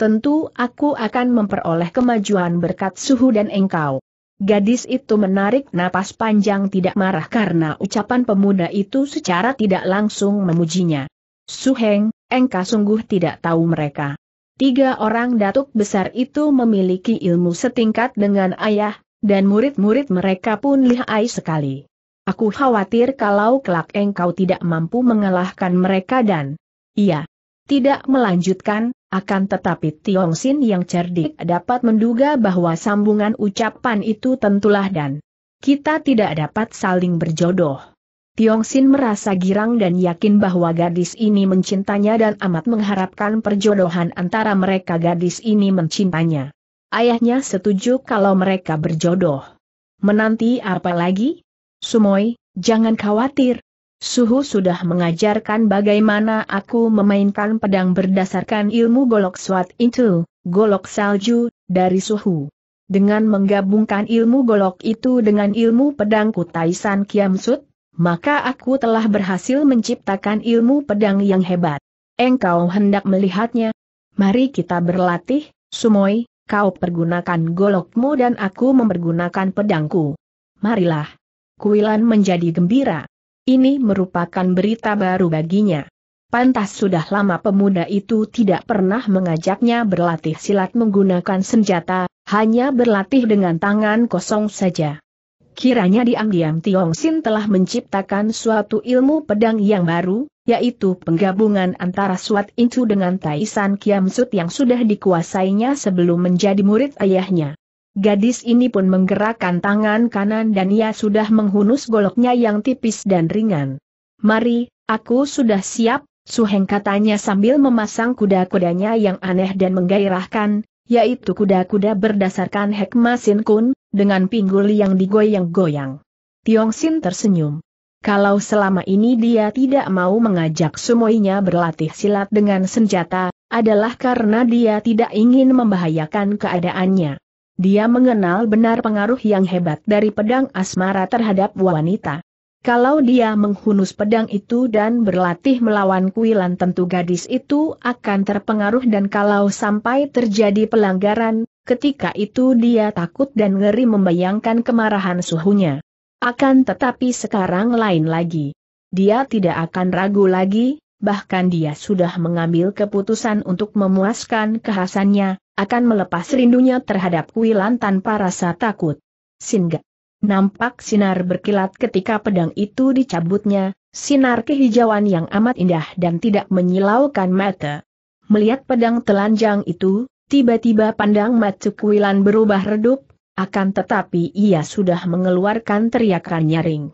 Tentu aku akan memperoleh kemajuan berkat suhu dan engkau. Gadis itu menarik napas panjang tidak marah karena ucapan pemuda itu secara tidak langsung memujinya. Suheng, engkau sungguh tidak tahu mereka. Tiga orang datuk besar itu memiliki ilmu setingkat dengan ayah, dan murid-murid mereka pun lihai sekali. Aku khawatir kalau kelak engkau tidak mampu mengalahkan mereka dan... Iya. Tidak melanjutkan, akan tetapi Tiong Sin yang cerdik dapat menduga bahwa sambungan ucapan itu tentulah dan... Kita tidak dapat saling berjodoh. Tiong Sin merasa girang dan yakin bahwa gadis ini mencintanya dan amat mengharapkan perjodohan antara mereka. Gadis ini mencintanya. Ayahnya setuju kalau mereka berjodoh. Menanti apa lagi? Sumoy, jangan khawatir. Suhu sudah mengajarkan bagaimana aku memainkan pedang berdasarkan ilmu golok swat itu, golok salju, dari Suhu. Dengan menggabungkan ilmu golok itu dengan ilmu pedang Kutaisan Kiamsut, maka aku telah berhasil menciptakan ilmu pedang yang hebat. Engkau hendak melihatnya? Mari kita berlatih, Sumoy, kau pergunakan golokmu dan aku mempergunakan pedangku. Marilah. Kui Lan menjadi gembira. Ini merupakan berita baru baginya. Pantas sudah lama pemuda itu tidak pernah mengajaknya berlatih silat menggunakan senjata, hanya berlatih dengan tangan kosong saja. Kiranya diam-diam Tiong Sin telah menciptakan suatu ilmu pedang yang baru, yaitu penggabungan antara Swat Incu dengan Taisan Kiamsut yang sudah dikuasainya sebelum menjadi murid ayahnya. Gadis ini pun menggerakkan tangan kanan dan ia sudah menghunus goloknya yang tipis dan ringan. Mari, aku sudah siap, Suheng, katanya sambil memasang kuda-kudanya yang aneh dan menggairahkan, yaitu kuda-kuda berdasarkan Hekma Sinkun, dengan pinggul yang digoyang-goyang. Tiong Sin tersenyum. Kalau selama ini dia tidak mau mengajak semuanya berlatih silat dengan senjata, adalah karena dia tidak ingin membahayakan keadaannya. Dia mengenal benar pengaruh yang hebat dari pedang asmara terhadap wanita. Kalau dia menghunus pedang itu dan berlatih melawan Kui Lan, tentu gadis itu akan terpengaruh dan kalau sampai terjadi pelanggaran, ketika itu dia takut dan ngeri membayangkan kemarahan suhunya. Akan tetapi sekarang lain lagi. Dia tidak akan ragu lagi, bahkan dia sudah mengambil keputusan untuk memuaskan kehasannya, akan melepas rindunya terhadap Kui Lan tanpa rasa takut. Singgah. Nampak sinar berkilat ketika pedang itu dicabutnya, sinar kehijauan yang amat indah dan tidak menyilaukan mata. Melihat pedang telanjang itu, tiba-tiba pandang mata Kui Lan berubah redup, akan tetapi ia sudah mengeluarkan teriakan nyaring.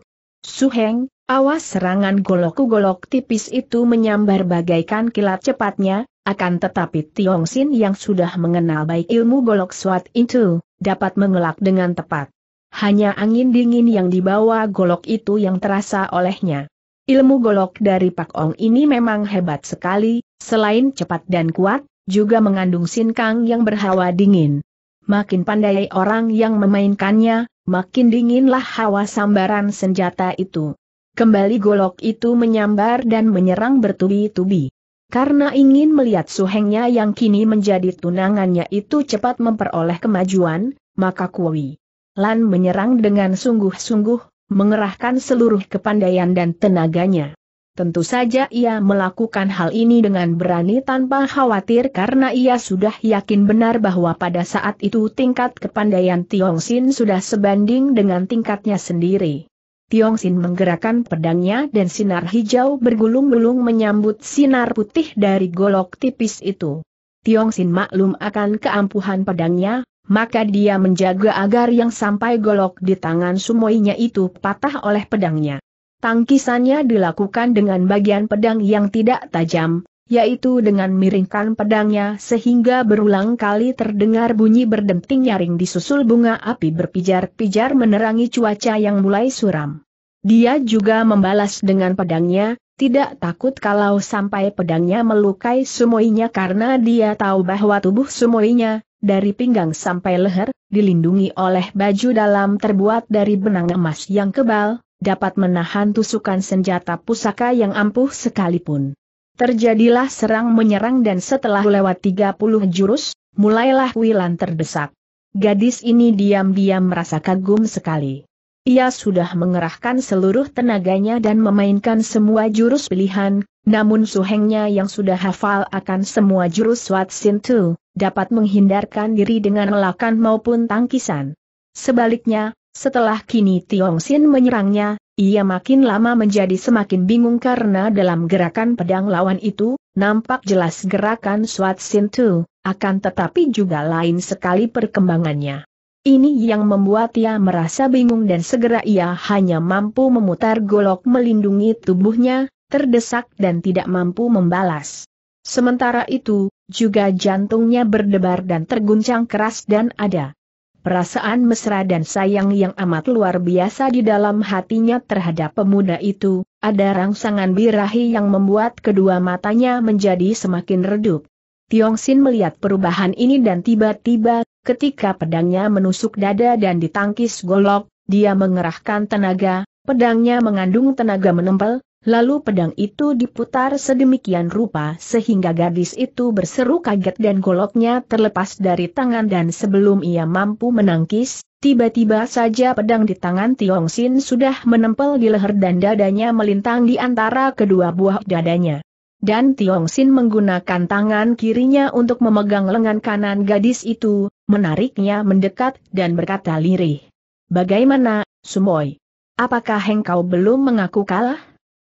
Suheng, awas! Serangan golok-golok tipis itu menyambar bagaikan kilat cepatnya, akan tetapi Tiong Sin yang sudah mengenal baik ilmu golok swat itu, dapat mengelak dengan tepat. Hanya angin dingin yang dibawa golok itu yang terasa olehnya. Ilmu golok dari Pak Ong ini memang hebat sekali, selain cepat dan kuat, juga mengandung sin keng yang berhawa dingin. Makin pandai orang yang memainkannya, makin dinginlah hawa sambaran senjata itu. Kembali golok itu menyambar dan menyerang bertubi-tubi. Karena ingin melihat suhengnya yang kini menjadi tunangannya itu cepat memperoleh kemajuan, maka Kui Lan menyerang dengan sungguh-sungguh, mengerahkan seluruh kepandaian dan tenaganya. Tentu saja ia melakukan hal ini dengan berani tanpa khawatir karena ia sudah yakin benar bahwa pada saat itu tingkat kepandaian Tiong Sin sudah sebanding dengan tingkatnya sendiri. Tiong Sin menggerakkan pedangnya dan sinar hijau bergulung-gulung menyambut sinar putih dari golok tipis itu. Tiong Sin maklum akan keampuhan pedangnya, maka dia menjaga agar yang sampai golok di tangan sumoinya itu patah oleh pedangnya. Tangkisannya dilakukan dengan bagian pedang yang tidak tajam, yaitu dengan miringkan pedangnya sehingga berulang kali terdengar bunyi berdenting nyaring disusul bunga api berpijar-pijar menerangi cuaca yang mulai suram. Dia juga membalas dengan pedangnya, tidak takut kalau sampai pedangnya melukai sumoinya karena dia tahu bahwa tubuh sumoinya, dari pinggang sampai leher, dilindungi oleh baju dalam terbuat dari benang emas yang kebal, dapat menahan tusukan senjata pusaka yang ampuh sekalipun. Terjadilah serang-menyerang dan setelah lewat tiga puluh jurus, mulailah Kui Lan terdesak. Gadis ini diam-diam merasa kagum sekali. Ia sudah mengerahkan seluruh tenaganya dan memainkan semua jurus pilihan, namun suhengnya yang sudah hafal akan semua jurus Swat Sin Tu, dapat menghindarkan diri dengan lakan maupun tangkisan. Sebaliknya, setelah kini Tiong Sin menyerangnya, ia makin lama menjadi semakin bingung karena dalam gerakan pedang lawan itu, nampak jelas gerakan Swat Sin Tu, akan tetapi juga lain sekali perkembangannya. Ini yang membuat ia merasa bingung dan segera ia hanya mampu memutar golok melindungi tubuhnya, terdesak dan tidak mampu membalas. Sementara itu, juga jantungnya berdebar dan terguncang keras dan ada perasaan mesra dan sayang yang amat luar biasa di dalam hatinya terhadap pemuda itu, ada rangsangan birahi yang membuat kedua matanya menjadi semakin redup. Tiong Sin melihat perubahan ini dan tiba-tiba, ketika pedangnya menusuk dada dan ditangkis golok, dia mengerahkan tenaga, pedangnya mengandung tenaga menempel, lalu pedang itu diputar sedemikian rupa sehingga gadis itu berseru kaget dan goloknya terlepas dari tangan dan sebelum ia mampu menangkis, tiba-tiba saja pedang di tangan Tiong Sin sudah menempel di leher dan dadanya melintang di antara kedua buah dadanya. Dan Tiong Sin menggunakan tangan kirinya untuk memegang lengan kanan gadis itu, menariknya mendekat dan berkata lirih, "Bagaimana, Sumoy? Apakah engkau belum mengaku kalah?"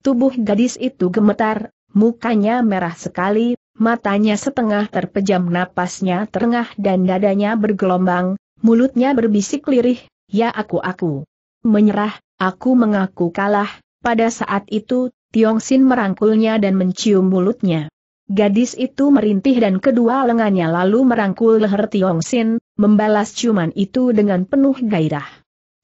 Tubuh gadis itu gemetar, mukanya merah sekali, matanya setengah terpejam, napasnya terengah dan dadanya bergelombang, mulutnya berbisik lirih, "Ya aku aku. Menyerah, aku mengaku kalah." Pada saat itu, Tiong Sin merangkulnya dan mencium mulutnya. Gadis itu merintih dan kedua lengannya lalu merangkul leher Tiong Sin, membalas ciuman itu dengan penuh gairah.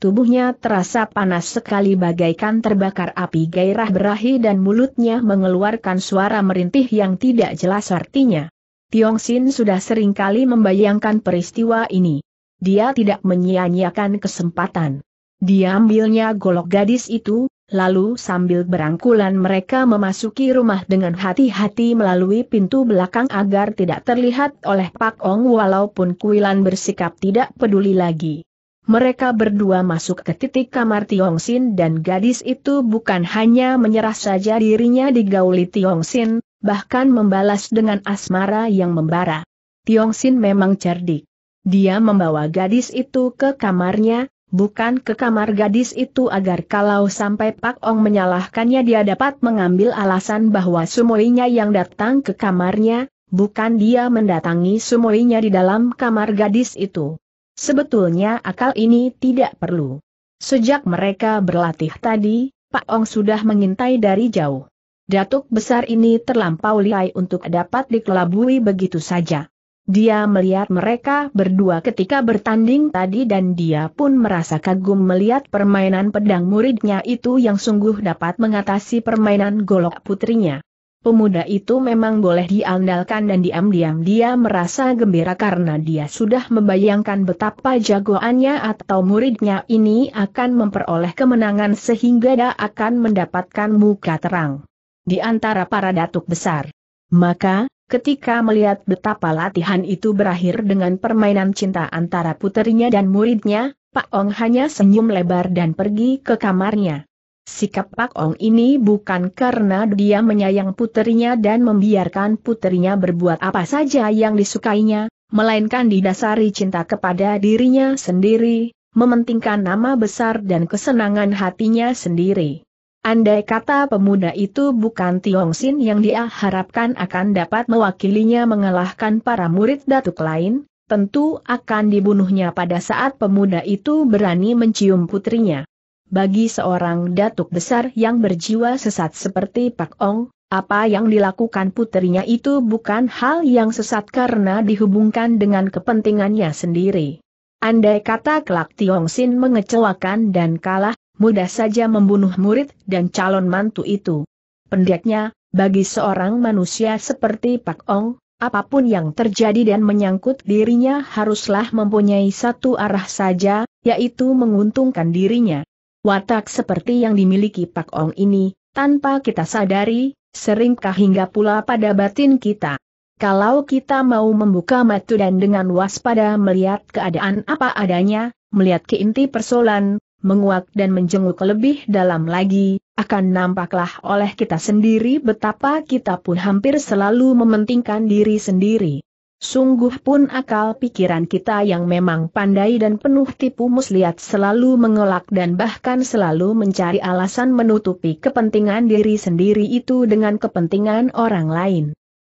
Tubuhnya terasa panas sekali bagaikan terbakar api gairah berahi dan mulutnya mengeluarkan suara merintih yang tidak jelas artinya. Tiong Sin sudah seringkali membayangkan peristiwa ini. Dia tidak menyia-nyiakan kesempatan. Dia ambilnya golok gadis itu, lalu sambil berangkulan mereka memasuki rumah dengan hati-hati melalui pintu belakang agar tidak terlihat oleh Pak Ong walaupun Kui Lan bersikap tidak peduli lagi. Mereka berdua masuk ke titik kamar Tiong Sin dan gadis itu bukan hanya menyerah saja dirinya digauli Tiong Sin, bahkan membalas dengan asmara yang membara. Tiong Sin memang cerdik. Dia membawa gadis itu ke kamarnya, bukan ke kamar gadis itu agar kalau sampai Pak Ong menyalahkannya dia dapat mengambil alasan bahwa sumoinya yang datang ke kamarnya, bukan dia mendatangi sumoinya di dalam kamar gadis itu. Sebetulnya akal ini tidak perlu. Sejak mereka berlatih tadi, Pak Ong sudah mengintai dari jauh. Datuk besar ini terlampau lihai untuk dapat dikelabui begitu saja. Dia melihat mereka berdua ketika bertanding tadi dan dia pun merasa kagum melihat permainan pedang muridnya itu yang sungguh dapat mengatasi permainan golok putrinya. Pemuda itu memang boleh diandalkan dan diam-diam dia merasa gembira karena dia sudah membayangkan betapa jagoannya atau muridnya ini akan memperoleh kemenangan sehingga dia akan mendapatkan muka terang di antara para datuk besar. Maka, ketika melihat betapa latihan itu berakhir dengan permainan cinta antara puterinya dan muridnya, Pak Ong hanya senyum lebar dan pergi ke kamarnya. Sikap Pak Ong ini bukan karena dia menyayang puterinya dan membiarkan puterinya berbuat apa saja yang disukainya, melainkan didasari cinta kepada dirinya sendiri, mementingkan nama besar dan kesenangan hatinya sendiri. Andai kata pemuda itu bukan Tiong Sin yang dia harapkan akan dapat mewakilinya mengalahkan para murid datuk lain, tentu akan dibunuhnya pada saat pemuda itu berani mencium putrinya. Bagi seorang datuk besar yang berjiwa sesat seperti Pak Ong, apa yang dilakukan putrinya itu bukan hal yang sesat karena dihubungkan dengan kepentingannya sendiri. Andai kata kelak Tiong Sin mengecewakan dan kalah, mudah saja membunuh murid dan calon mantu itu. Pendeknya, bagi seorang manusia seperti Pak Ong, apapun yang terjadi dan menyangkut dirinya haruslah mempunyai satu arah saja, yaitu menguntungkan dirinya. Watak seperti yang dimiliki Pak Ong ini, tanpa kita sadari, seringkah hingga pula pada batin kita. Kalau kita mau membuka mata dan dengan waspada melihat keadaan apa adanya, melihat ke inti persoalan, menguak dan menjenguk lebih dalam lagi, akan nampaklah oleh kita sendiri betapa kita pun hampir selalu mementingkan diri sendiri. Sungguh pun akal pikiran kita yang memang pandai dan penuh tipu muslihat selalu mengelak dan bahkan selalu mencari alasan menutupi kepentingan diri sendiri itu dengan kepentingan orang lain.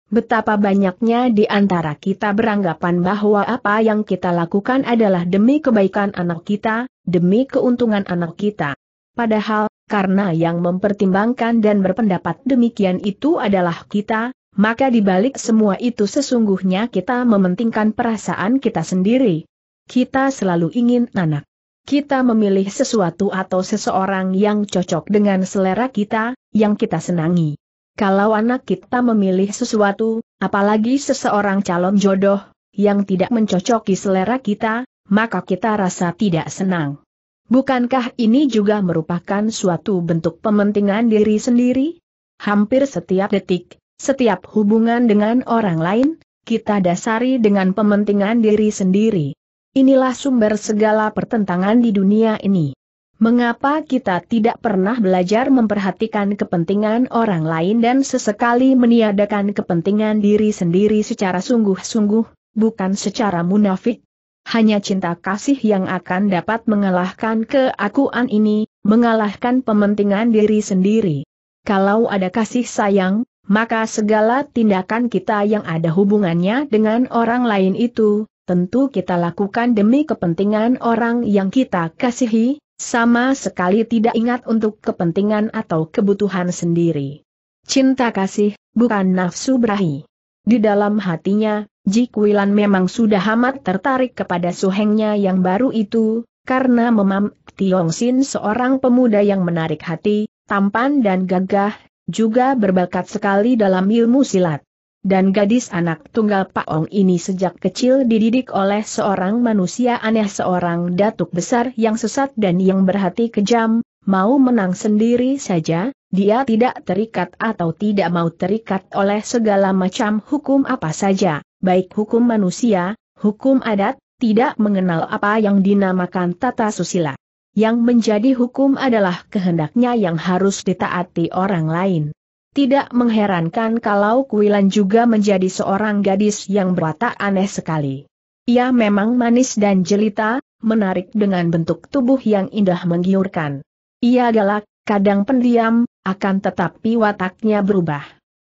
Betapa banyaknya di antara kita beranggapan bahwa apa yang kita lakukan adalah demi kebaikan anak kita, demi keuntungan anak kita. Padahal, karena yang mempertimbangkan dan berpendapat demikian itu adalah kita, maka dibalik semua itu sesungguhnya kita mementingkan perasaan kita sendiri. Kita selalu ingin anak kita memilih sesuatu atau seseorang yang cocok dengan selera kita, yang kita senangi. Kalau anak kita memilih sesuatu, apalagi seseorang calon jodoh, yang tidak mencocoki selera kita, maka kita rasa tidak senang. Bukankah ini juga merupakan suatu bentuk pementingan diri sendiri? Hampir setiap detik, setiap hubungan dengan orang lain, kita dasari dengan pementingan diri sendiri. Inilah sumber segala pertentangan di dunia ini. Mengapa kita tidak pernah belajar memperhatikan kepentingan orang lain dan sesekali meniadakan kepentingan diri sendiri secara sungguh-sungguh, bukan secara munafik? Hanya cinta kasih yang akan dapat mengalahkan keakuan ini, mengalahkan pementingan diri sendiri. Kalau ada kasih sayang, maka segala tindakan kita yang ada hubungannya dengan orang lain itu, tentu kita lakukan demi kepentingan orang yang kita kasihi. Sama sekali tidak ingat untuk kepentingan atau kebutuhan sendiri. Cinta kasih, bukan nafsu berahi. Di dalam hatinya, Ji Kui Lan memang sudah amat tertarik kepada suhengnya yang baru itu, karena memang Tiong Sin seorang pemuda yang menarik hati, tampan dan gagah, juga berbakat sekali dalam ilmu silat. Dan gadis anak tunggal Pak Ong ini sejak kecil dididik oleh seorang manusia aneh, seorang datuk besar yang sesat dan yang berhati kejam, mau menang sendiri saja, dia tidak terikat atau tidak mau terikat oleh segala macam hukum apa saja, baik hukum manusia, hukum adat, tidak mengenal apa yang dinamakan tata susila. Yang menjadi hukum adalah kehendaknya yang harus ditaati orang lain. Tidak mengherankan kalau Kui Lan juga menjadi seorang gadis yang berwatak aneh sekali. Ia memang manis dan jelita, menarik dengan bentuk tubuh yang indah menggiurkan. Ia galak, kadang pendiam, akan tetapi wataknya berubah.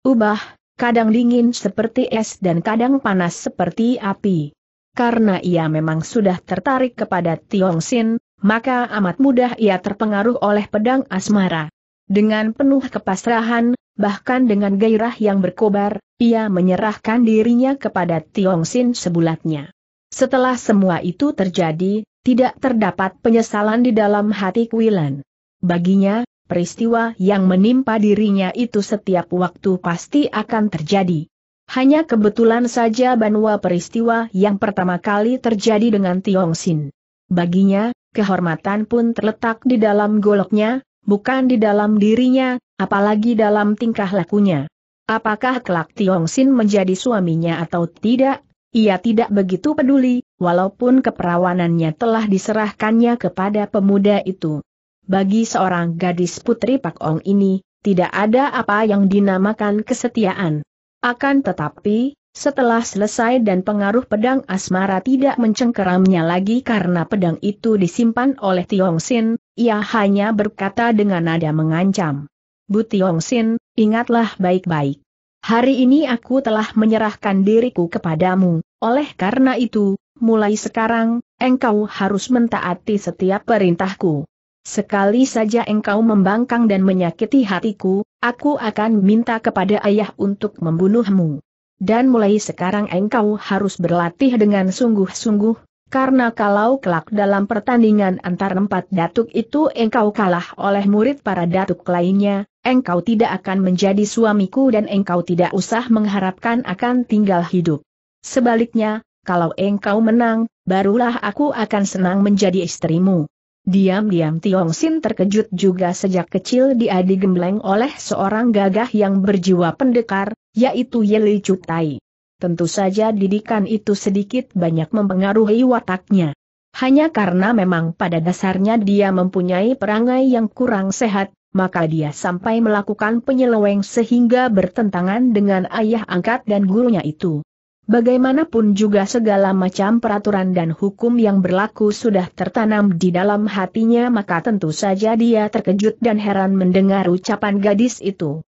Ubah, kadang dingin seperti es dan kadang panas seperti api. Karena ia memang sudah tertarik kepada Tiong Sin, maka amat mudah ia terpengaruh oleh pedang asmara. Dengan penuh kepasrahan, bahkan dengan gairah yang berkobar, ia menyerahkan dirinya kepada Tiong Sin sebulatnya. Setelah semua itu terjadi, tidak terdapat penyesalan di dalam hati Kui Lan. Baginya, peristiwa yang menimpa dirinya itu setiap waktu pasti akan terjadi. Hanya kebetulan saja bahwa peristiwa yang pertama kali terjadi dengan Tiong Sin. Baginya, kehormatan pun terletak di dalam goloknya, bukan di dalam dirinya, apalagi dalam tingkah lakunya. Apakah kelak Tiong Sin menjadi suaminya atau tidak, ia tidak begitu peduli, walaupun keperawanannya telah diserahkannya kepada pemuda itu. Bagi seorang gadis putri Pak Ong ini, tidak ada apa yang dinamakan kesetiaan. Akan tetapi, setelah selesai dan pengaruh pedang asmara tidak mencengkeramnya lagi karena pedang itu disimpan oleh Tiong Sin, ia hanya berkata dengan nada mengancam. Bu Tiong Sin, ingatlah baik-baik. Hari ini aku telah menyerahkan diriku kepadamu, oleh karena itu, mulai sekarang, engkau harus mentaati setiap perintahku. Sekali saja engkau membangkang dan menyakiti hatiku, aku akan minta kepada ayah untuk membunuhmu. Dan mulai sekarang engkau harus berlatih dengan sungguh-sungguh, Karena kalau kelak dalam pertandingan antar empat datuk itu engkau kalah oleh murid para datuk lainnya, engkau tidak akan menjadi suamiku dan engkau tidak usah mengharapkan akan tinggal hidup. Sebaliknya, kalau engkau menang, barulah aku akan senang menjadi istrimu. Diam-diam Tiong Sin terkejut juga, sejak kecil dia digembleng oleh seorang gagah yang berjiwa pendekar, yaitu Yelü Chucai. Tentu saja didikan itu sedikit banyak mempengaruhi wataknya. Hanya karena memang pada dasarnya dia mempunyai perangai yang kurang sehat, maka dia sampai melakukan penyeleweng sehingga bertentangan dengan ayah angkat dan gurunya itu. Bagaimanapun juga segala macam peraturan dan hukum yang berlaku sudah tertanam di dalam hatinya, maka tentu saja dia terkejut dan heran mendengar ucapan gadis itu.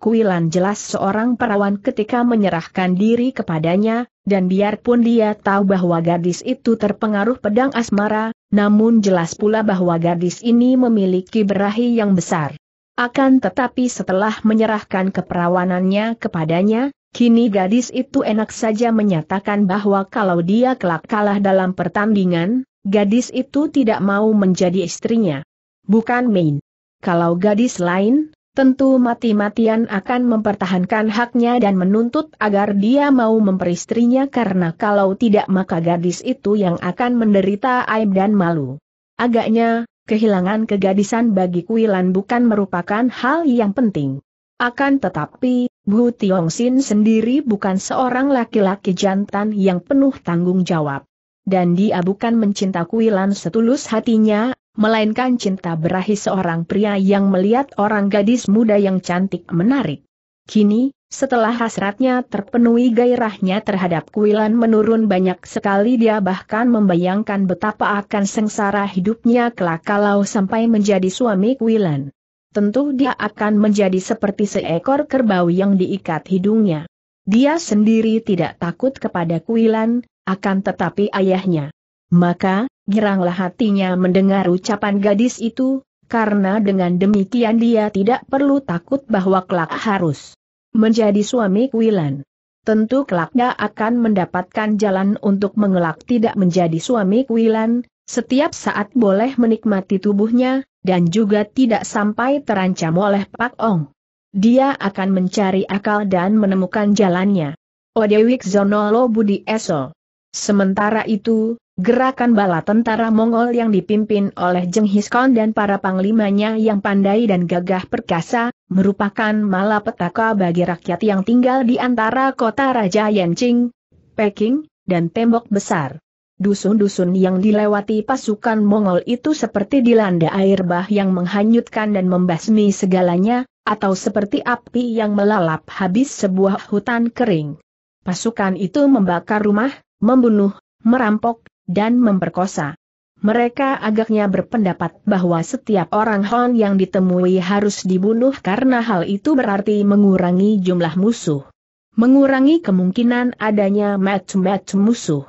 Kui Lan jelas seorang perawan ketika menyerahkan diri kepadanya, dan biarpun dia tahu bahwa gadis itu terpengaruh pedang asmara, namun jelas pula bahwa gadis ini memiliki berahi yang besar. Akan tetapi setelah menyerahkan keperawanannya kepadanya, kini gadis itu enak saja menyatakan bahwa kalau dia kelak kalah dalam pertandingan, gadis itu tidak mau menjadi istrinya. Bukan main. Kalau gadis lain, tentu mati-matian akan mempertahankan haknya dan menuntut agar dia mau memperistrinya, karena kalau tidak maka gadis itu yang akan menderita aib dan malu. Agaknya, kehilangan kegadisan bagi Kui Lan bukan merupakan hal yang penting. Akan tetapi, Bu Tiong Sin sendiri bukan seorang laki-laki jantan yang penuh tanggung jawab. Dan dia bukan mencinta Kui Lan setulus hatinya, melainkan cinta berahi seorang pria yang melihat orang gadis muda yang cantik menarik. Kini, setelah hasratnya terpenuhi, gairahnya terhadap Kui Lan menurun banyak sekali. Dia bahkan membayangkan betapa akan sengsara hidupnya kelak kalau sampai menjadi suami Kui Lan. Tentu dia akan menjadi seperti seekor kerbau yang diikat hidungnya. Dia sendiri tidak takut kepada Kui Lan, akan tetapi ayahnya. Maka, giranglah hatinya mendengar ucapan gadis itu, karena dengan demikian dia tidak perlu takut bahwa kelak harus menjadi suami Kui Lan. Tentu kelak dia akan mendapatkan jalan untuk mengelak tidak menjadi suami Kui Lan, setiap saat boleh menikmati tubuhnya, dan juga tidak sampai terancam oleh Pak Ong. Dia akan mencari akal dan menemukan jalannya. Odewik Zonolo Budi Eso. Sementara itu, gerakan bala tentara Mongol yang dipimpin oleh Jenghis Khan dan para panglimanya yang pandai dan gagah perkasa, merupakan malapetaka bagi rakyat yang tinggal di antara kota Raja Yanjing, Peking, dan Tembok Besar. Dusun-dusun yang dilewati pasukan Mongol itu seperti dilanda air bah yang menghanyutkan dan membasmi segalanya, atau seperti api yang melalap habis sebuah hutan kering. Pasukan itu membakar rumah, membunuh, merampok, dan memperkosa. Mereka agaknya berpendapat bahwa setiap orang Han yang ditemui harus dibunuh, karena hal itu berarti mengurangi jumlah musuh, mengurangi kemungkinan adanya macam-macam musuh.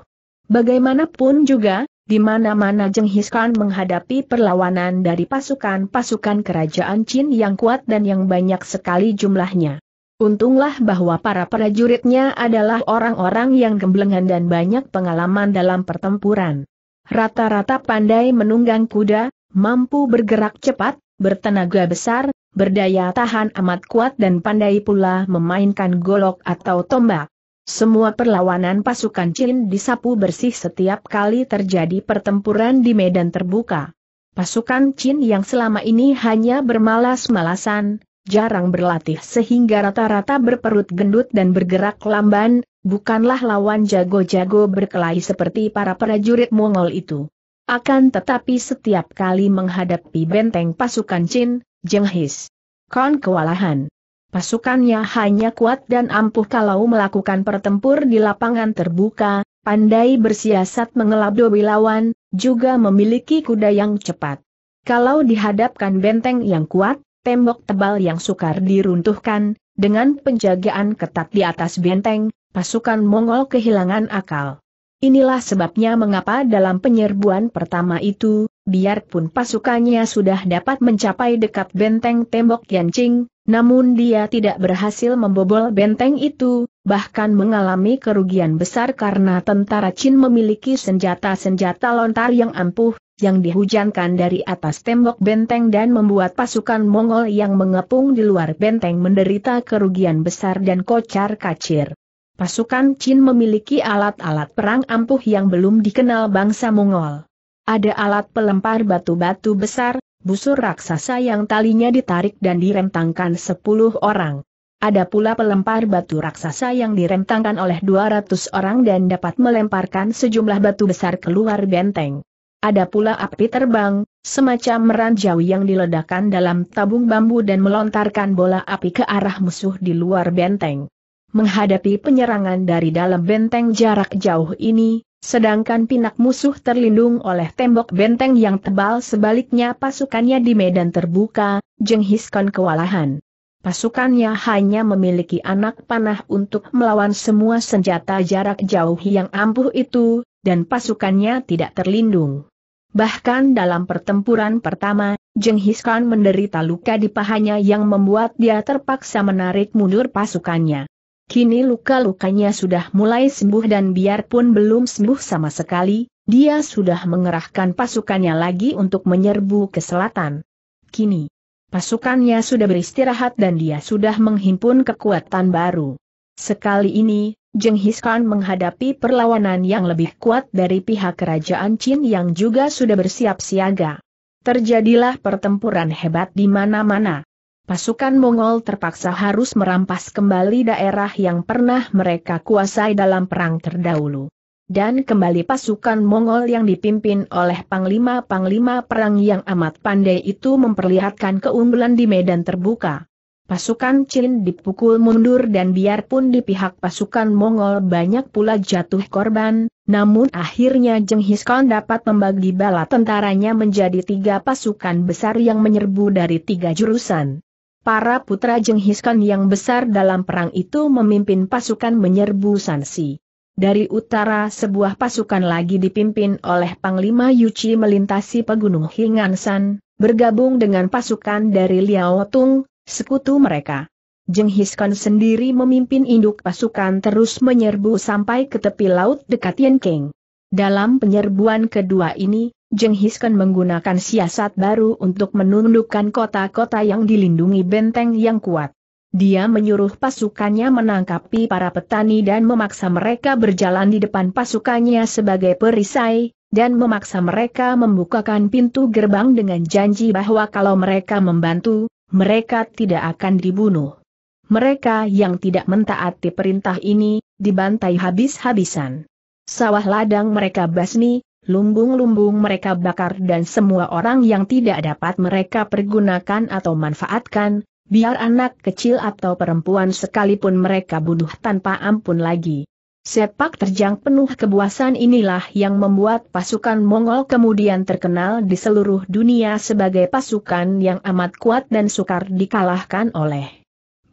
Bagaimanapun juga, di mana-mana Jenghis Khan menghadapi perlawanan dari pasukan-pasukan kerajaan Chin yang kuat dan yang banyak sekali jumlahnya. Untunglah bahwa para prajuritnya adalah orang-orang yang gemblengan dan banyak pengalaman dalam pertempuran. Rata-rata pandai menunggang kuda, mampu bergerak cepat, bertenaga besar, berdaya tahan amat kuat dan pandai pula memainkan golok atau tombak. Semua perlawanan pasukan Chin disapu bersih setiap kali terjadi pertempuran di medan terbuka. Pasukan Chin yang selama ini hanya bermalas-malasan, jarang berlatih sehingga rata-rata berperut gendut dan bergerak lamban, bukanlah lawan jago-jago berkelahi seperti para prajurit Mongol itu. Akan tetapi setiap kali menghadapi benteng pasukan Chin, Jenghis Khan kewalahan. Pasukannya hanya kuat dan ampuh kalau melakukan pertempur di lapangan terbuka, pandai bersiasat mengelabui lawan, juga memiliki kuda yang cepat. Kalau dihadapkan benteng yang kuat, tembok tebal yang sukar diruntuhkan, dengan penjagaan ketat di atas benteng, pasukan Mongol kehilangan akal. Inilah sebabnya mengapa dalam penyerbuan pertama itu, biarpun pasukannya sudah dapat mencapai dekat benteng tembok Yanjing, namun dia tidak berhasil membobol benteng itu, bahkan mengalami kerugian besar karena tentara Chin memiliki senjata-senjata lontar yang ampuh, yang dihujankan dari atas tembok benteng dan membuat pasukan Mongol yang mengepung di luar benteng menderita kerugian besar dan kocar-kacir. Pasukan Chin memiliki alat-alat perang ampuh yang belum dikenal bangsa Mongol. Ada alat pelempar batu-batu besar, busur raksasa yang talinya ditarik dan direntangkan sepuluh orang. Ada pula pelempar batu raksasa yang direntangkan oleh dua ratus orang dan dapat melemparkan sejumlah batu besar keluar benteng. Ada pula api terbang, semacam meranjau yang diledakkan dalam tabung bambu dan melontarkan bola api ke arah musuh di luar benteng. Menghadapi penyerangan dari dalam benteng jarak jauh ini, sedangkan pinak musuh terlindung oleh tembok benteng yang tebal, sebaliknya pasukannya di medan terbuka, Jenghis Khan kewalahan. Pasukannya hanya memiliki anak panah untuk melawan semua senjata jarak jauh yang ampuh itu, dan pasukannya tidak terlindung. Bahkan dalam pertempuran pertama, Jenghis Khan menderita luka di pahanya yang membuat dia terpaksa menarik mundur pasukannya. Kini luka-lukanya sudah mulai sembuh dan biarpun belum sembuh sama sekali, dia sudah mengerahkan pasukannya lagi untuk menyerbu ke selatan. Kini, pasukannya sudah beristirahat dan dia sudah menghimpun kekuatan baru. Sekali ini, Jenghis Khan menghadapi perlawanan yang lebih kuat dari pihak kerajaan Chin yang juga sudah bersiap siaga. Terjadilah pertempuran hebat di mana-mana. Pasukan Mongol terpaksa harus merampas kembali daerah yang pernah mereka kuasai dalam perang terdahulu. Dan kembali pasukan Mongol yang dipimpin oleh panglima-panglima perang yang amat pandai itu memperlihatkan keunggulan di medan terbuka. Pasukan Chin dipukul mundur dan biarpun di pihak pasukan Mongol banyak pula jatuh korban, namun akhirnya Jenghis Khan dapat membagi bala tentaranya menjadi tiga pasukan besar yang menyerbu dari tiga jurusan. Para putra Jenghis Khan yang besar dalam perang itu memimpin pasukan menyerbu Shansi. Dari utara sebuah pasukan lagi dipimpin oleh Panglima Yuchi melintasi pegunung Hingansan, bergabung dengan pasukan dari Liaotung, sekutu mereka. Jenghis Khan sendiri memimpin induk pasukan terus menyerbu sampai ke tepi laut dekat Yenking. Dalam penyerbuan kedua ini, Jenghis Khan menggunakan siasat baru untuk menundukkan kota-kota yang dilindungi benteng yang kuat. Dia menyuruh pasukannya menangkapi para petani dan memaksa mereka berjalan di depan pasukannya sebagai perisai, dan memaksa mereka membukakan pintu gerbang dengan janji bahwa kalau mereka membantu, mereka tidak akan dibunuh. Mereka yang tidak mentaati perintah ini, dibantai habis-habisan. Sawah ladang mereka basmi, lumbung-lumbung mereka bakar dan semua orang yang tidak dapat mereka pergunakan atau manfaatkan, biar anak kecil atau perempuan sekalipun mereka bunuh tanpa ampun lagi. Sepak terjang penuh kebuasan inilah yang membuat pasukan Mongol kemudian terkenal di seluruh dunia sebagai pasukan yang amat kuat dan sukar dikalahkan oleh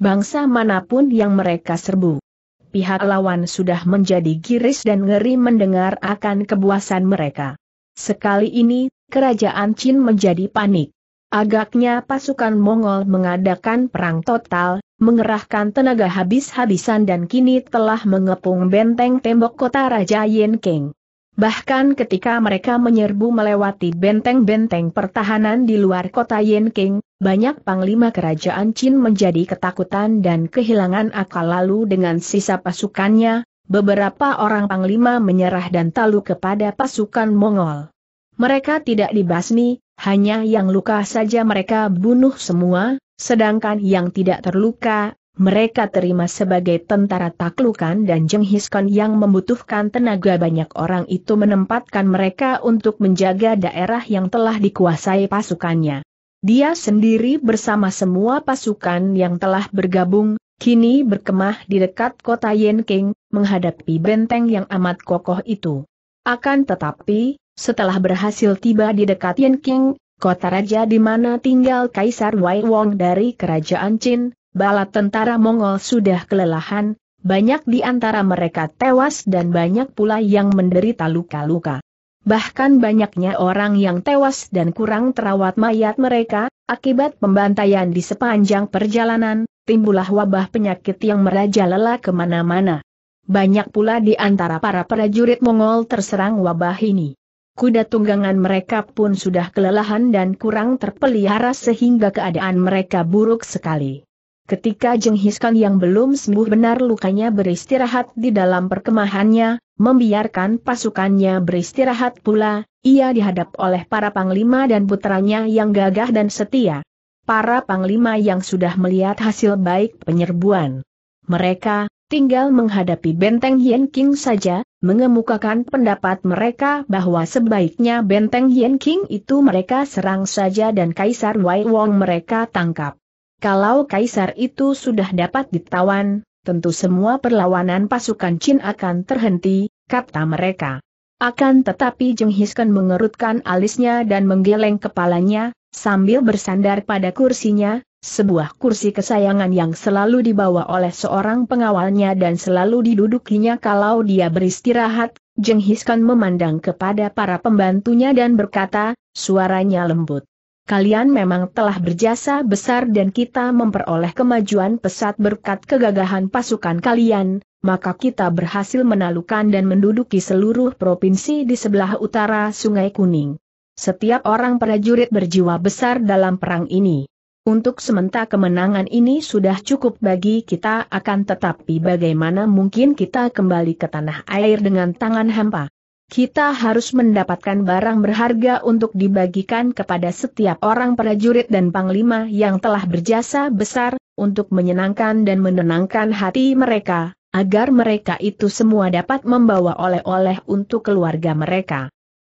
bangsa manapun yang mereka serbu. Pihak lawan sudah menjadi giris dan ngeri mendengar akan kebuasan mereka. Sekali ini, kerajaan Chin menjadi panik. Agaknya pasukan Mongol mengadakan perang total, mengerahkan tenaga habis-habisan dan kini telah mengepung benteng tembok kota Raja Yenking. Bahkan ketika mereka menyerbu melewati benteng-benteng pertahanan di luar kota Yenking, banyak panglima kerajaan Chin menjadi ketakutan dan kehilangan akal lalu dengan sisa pasukannya, beberapa orang panglima menyerah dan talu kepada pasukan Mongol. Mereka tidak dibasmi, hanya yang luka saja mereka bunuh semua, sedangkan yang tidak terluka, mereka terima sebagai tentara taklukan dan Jenghis Khan yang membutuhkan tenaga banyak orang itu menempatkan mereka untuk menjaga daerah yang telah dikuasai pasukannya. Dia sendiri bersama semua pasukan yang telah bergabung, kini berkemah di dekat kota Yenking, menghadapi benteng yang amat kokoh itu. Akan tetapi, setelah berhasil tiba di dekat Yenking, kota raja di mana tinggal Kaisar Wei Wong dari kerajaan Chin, bala tentara Mongol sudah kelelahan, Banyak di antara mereka tewas dan banyak pula yang menderita luka-luka. Bahkan banyaknya orang yang tewas dan kurang terawat mayat mereka, akibat pembantaian di sepanjang perjalanan, timbullah wabah penyakit yang merajalela kemana-mana. Banyak pula di antara para prajurit Mongol terserang wabah ini. Kuda tunggangan mereka pun sudah kelelahan dan kurang terpelihara sehingga keadaan mereka buruk sekali. Ketika Jenghis Khan yang belum sembuh benar lukanya beristirahat di dalam perkemahannya, membiarkan pasukannya beristirahat pula, ia dihadap oleh para panglima dan putranya yang gagah dan setia. Para panglima yang sudah melihat hasil baik penyerbuan mereka, tinggal menghadapi benteng Yenking saja, mengemukakan pendapat mereka bahwa sebaiknya benteng Yenking itu mereka serang saja dan Kaisar Wei Wong mereka tangkap. Kalau kaisar itu sudah dapat ditawan, tentu semua perlawanan pasukan Chin akan terhenti, kata mereka. Akan tetapi Jenghis Khan mengerutkan alisnya dan menggeleng kepalanya, sambil bersandar pada kursinya, sebuah kursi kesayangan yang selalu dibawa oleh seorang pengawalnya dan selalu didudukinya kalau dia beristirahat. Jenghis Khan memandang kepada para pembantunya dan berkata, suaranya lembut. Kalian memang telah berjasa besar dan kita memperoleh kemajuan pesat berkat kegagahan pasukan kalian, maka kita berhasil menaklukkan dan menduduki seluruh provinsi di sebelah utara Sungai Kuning. Setiap orang prajurit berjiwa besar dalam perang ini. Untuk sementara kemenangan ini sudah cukup bagi kita, akan tetapi bagaimana mungkin kita kembali ke tanah air dengan tangan hampa? Kita harus mendapatkan barang berharga untuk dibagikan kepada setiap orang prajurit dan panglima yang telah berjasa besar, untuk menyenangkan dan menenangkan hati mereka, agar mereka itu semua dapat membawa oleh-oleh untuk keluarga mereka.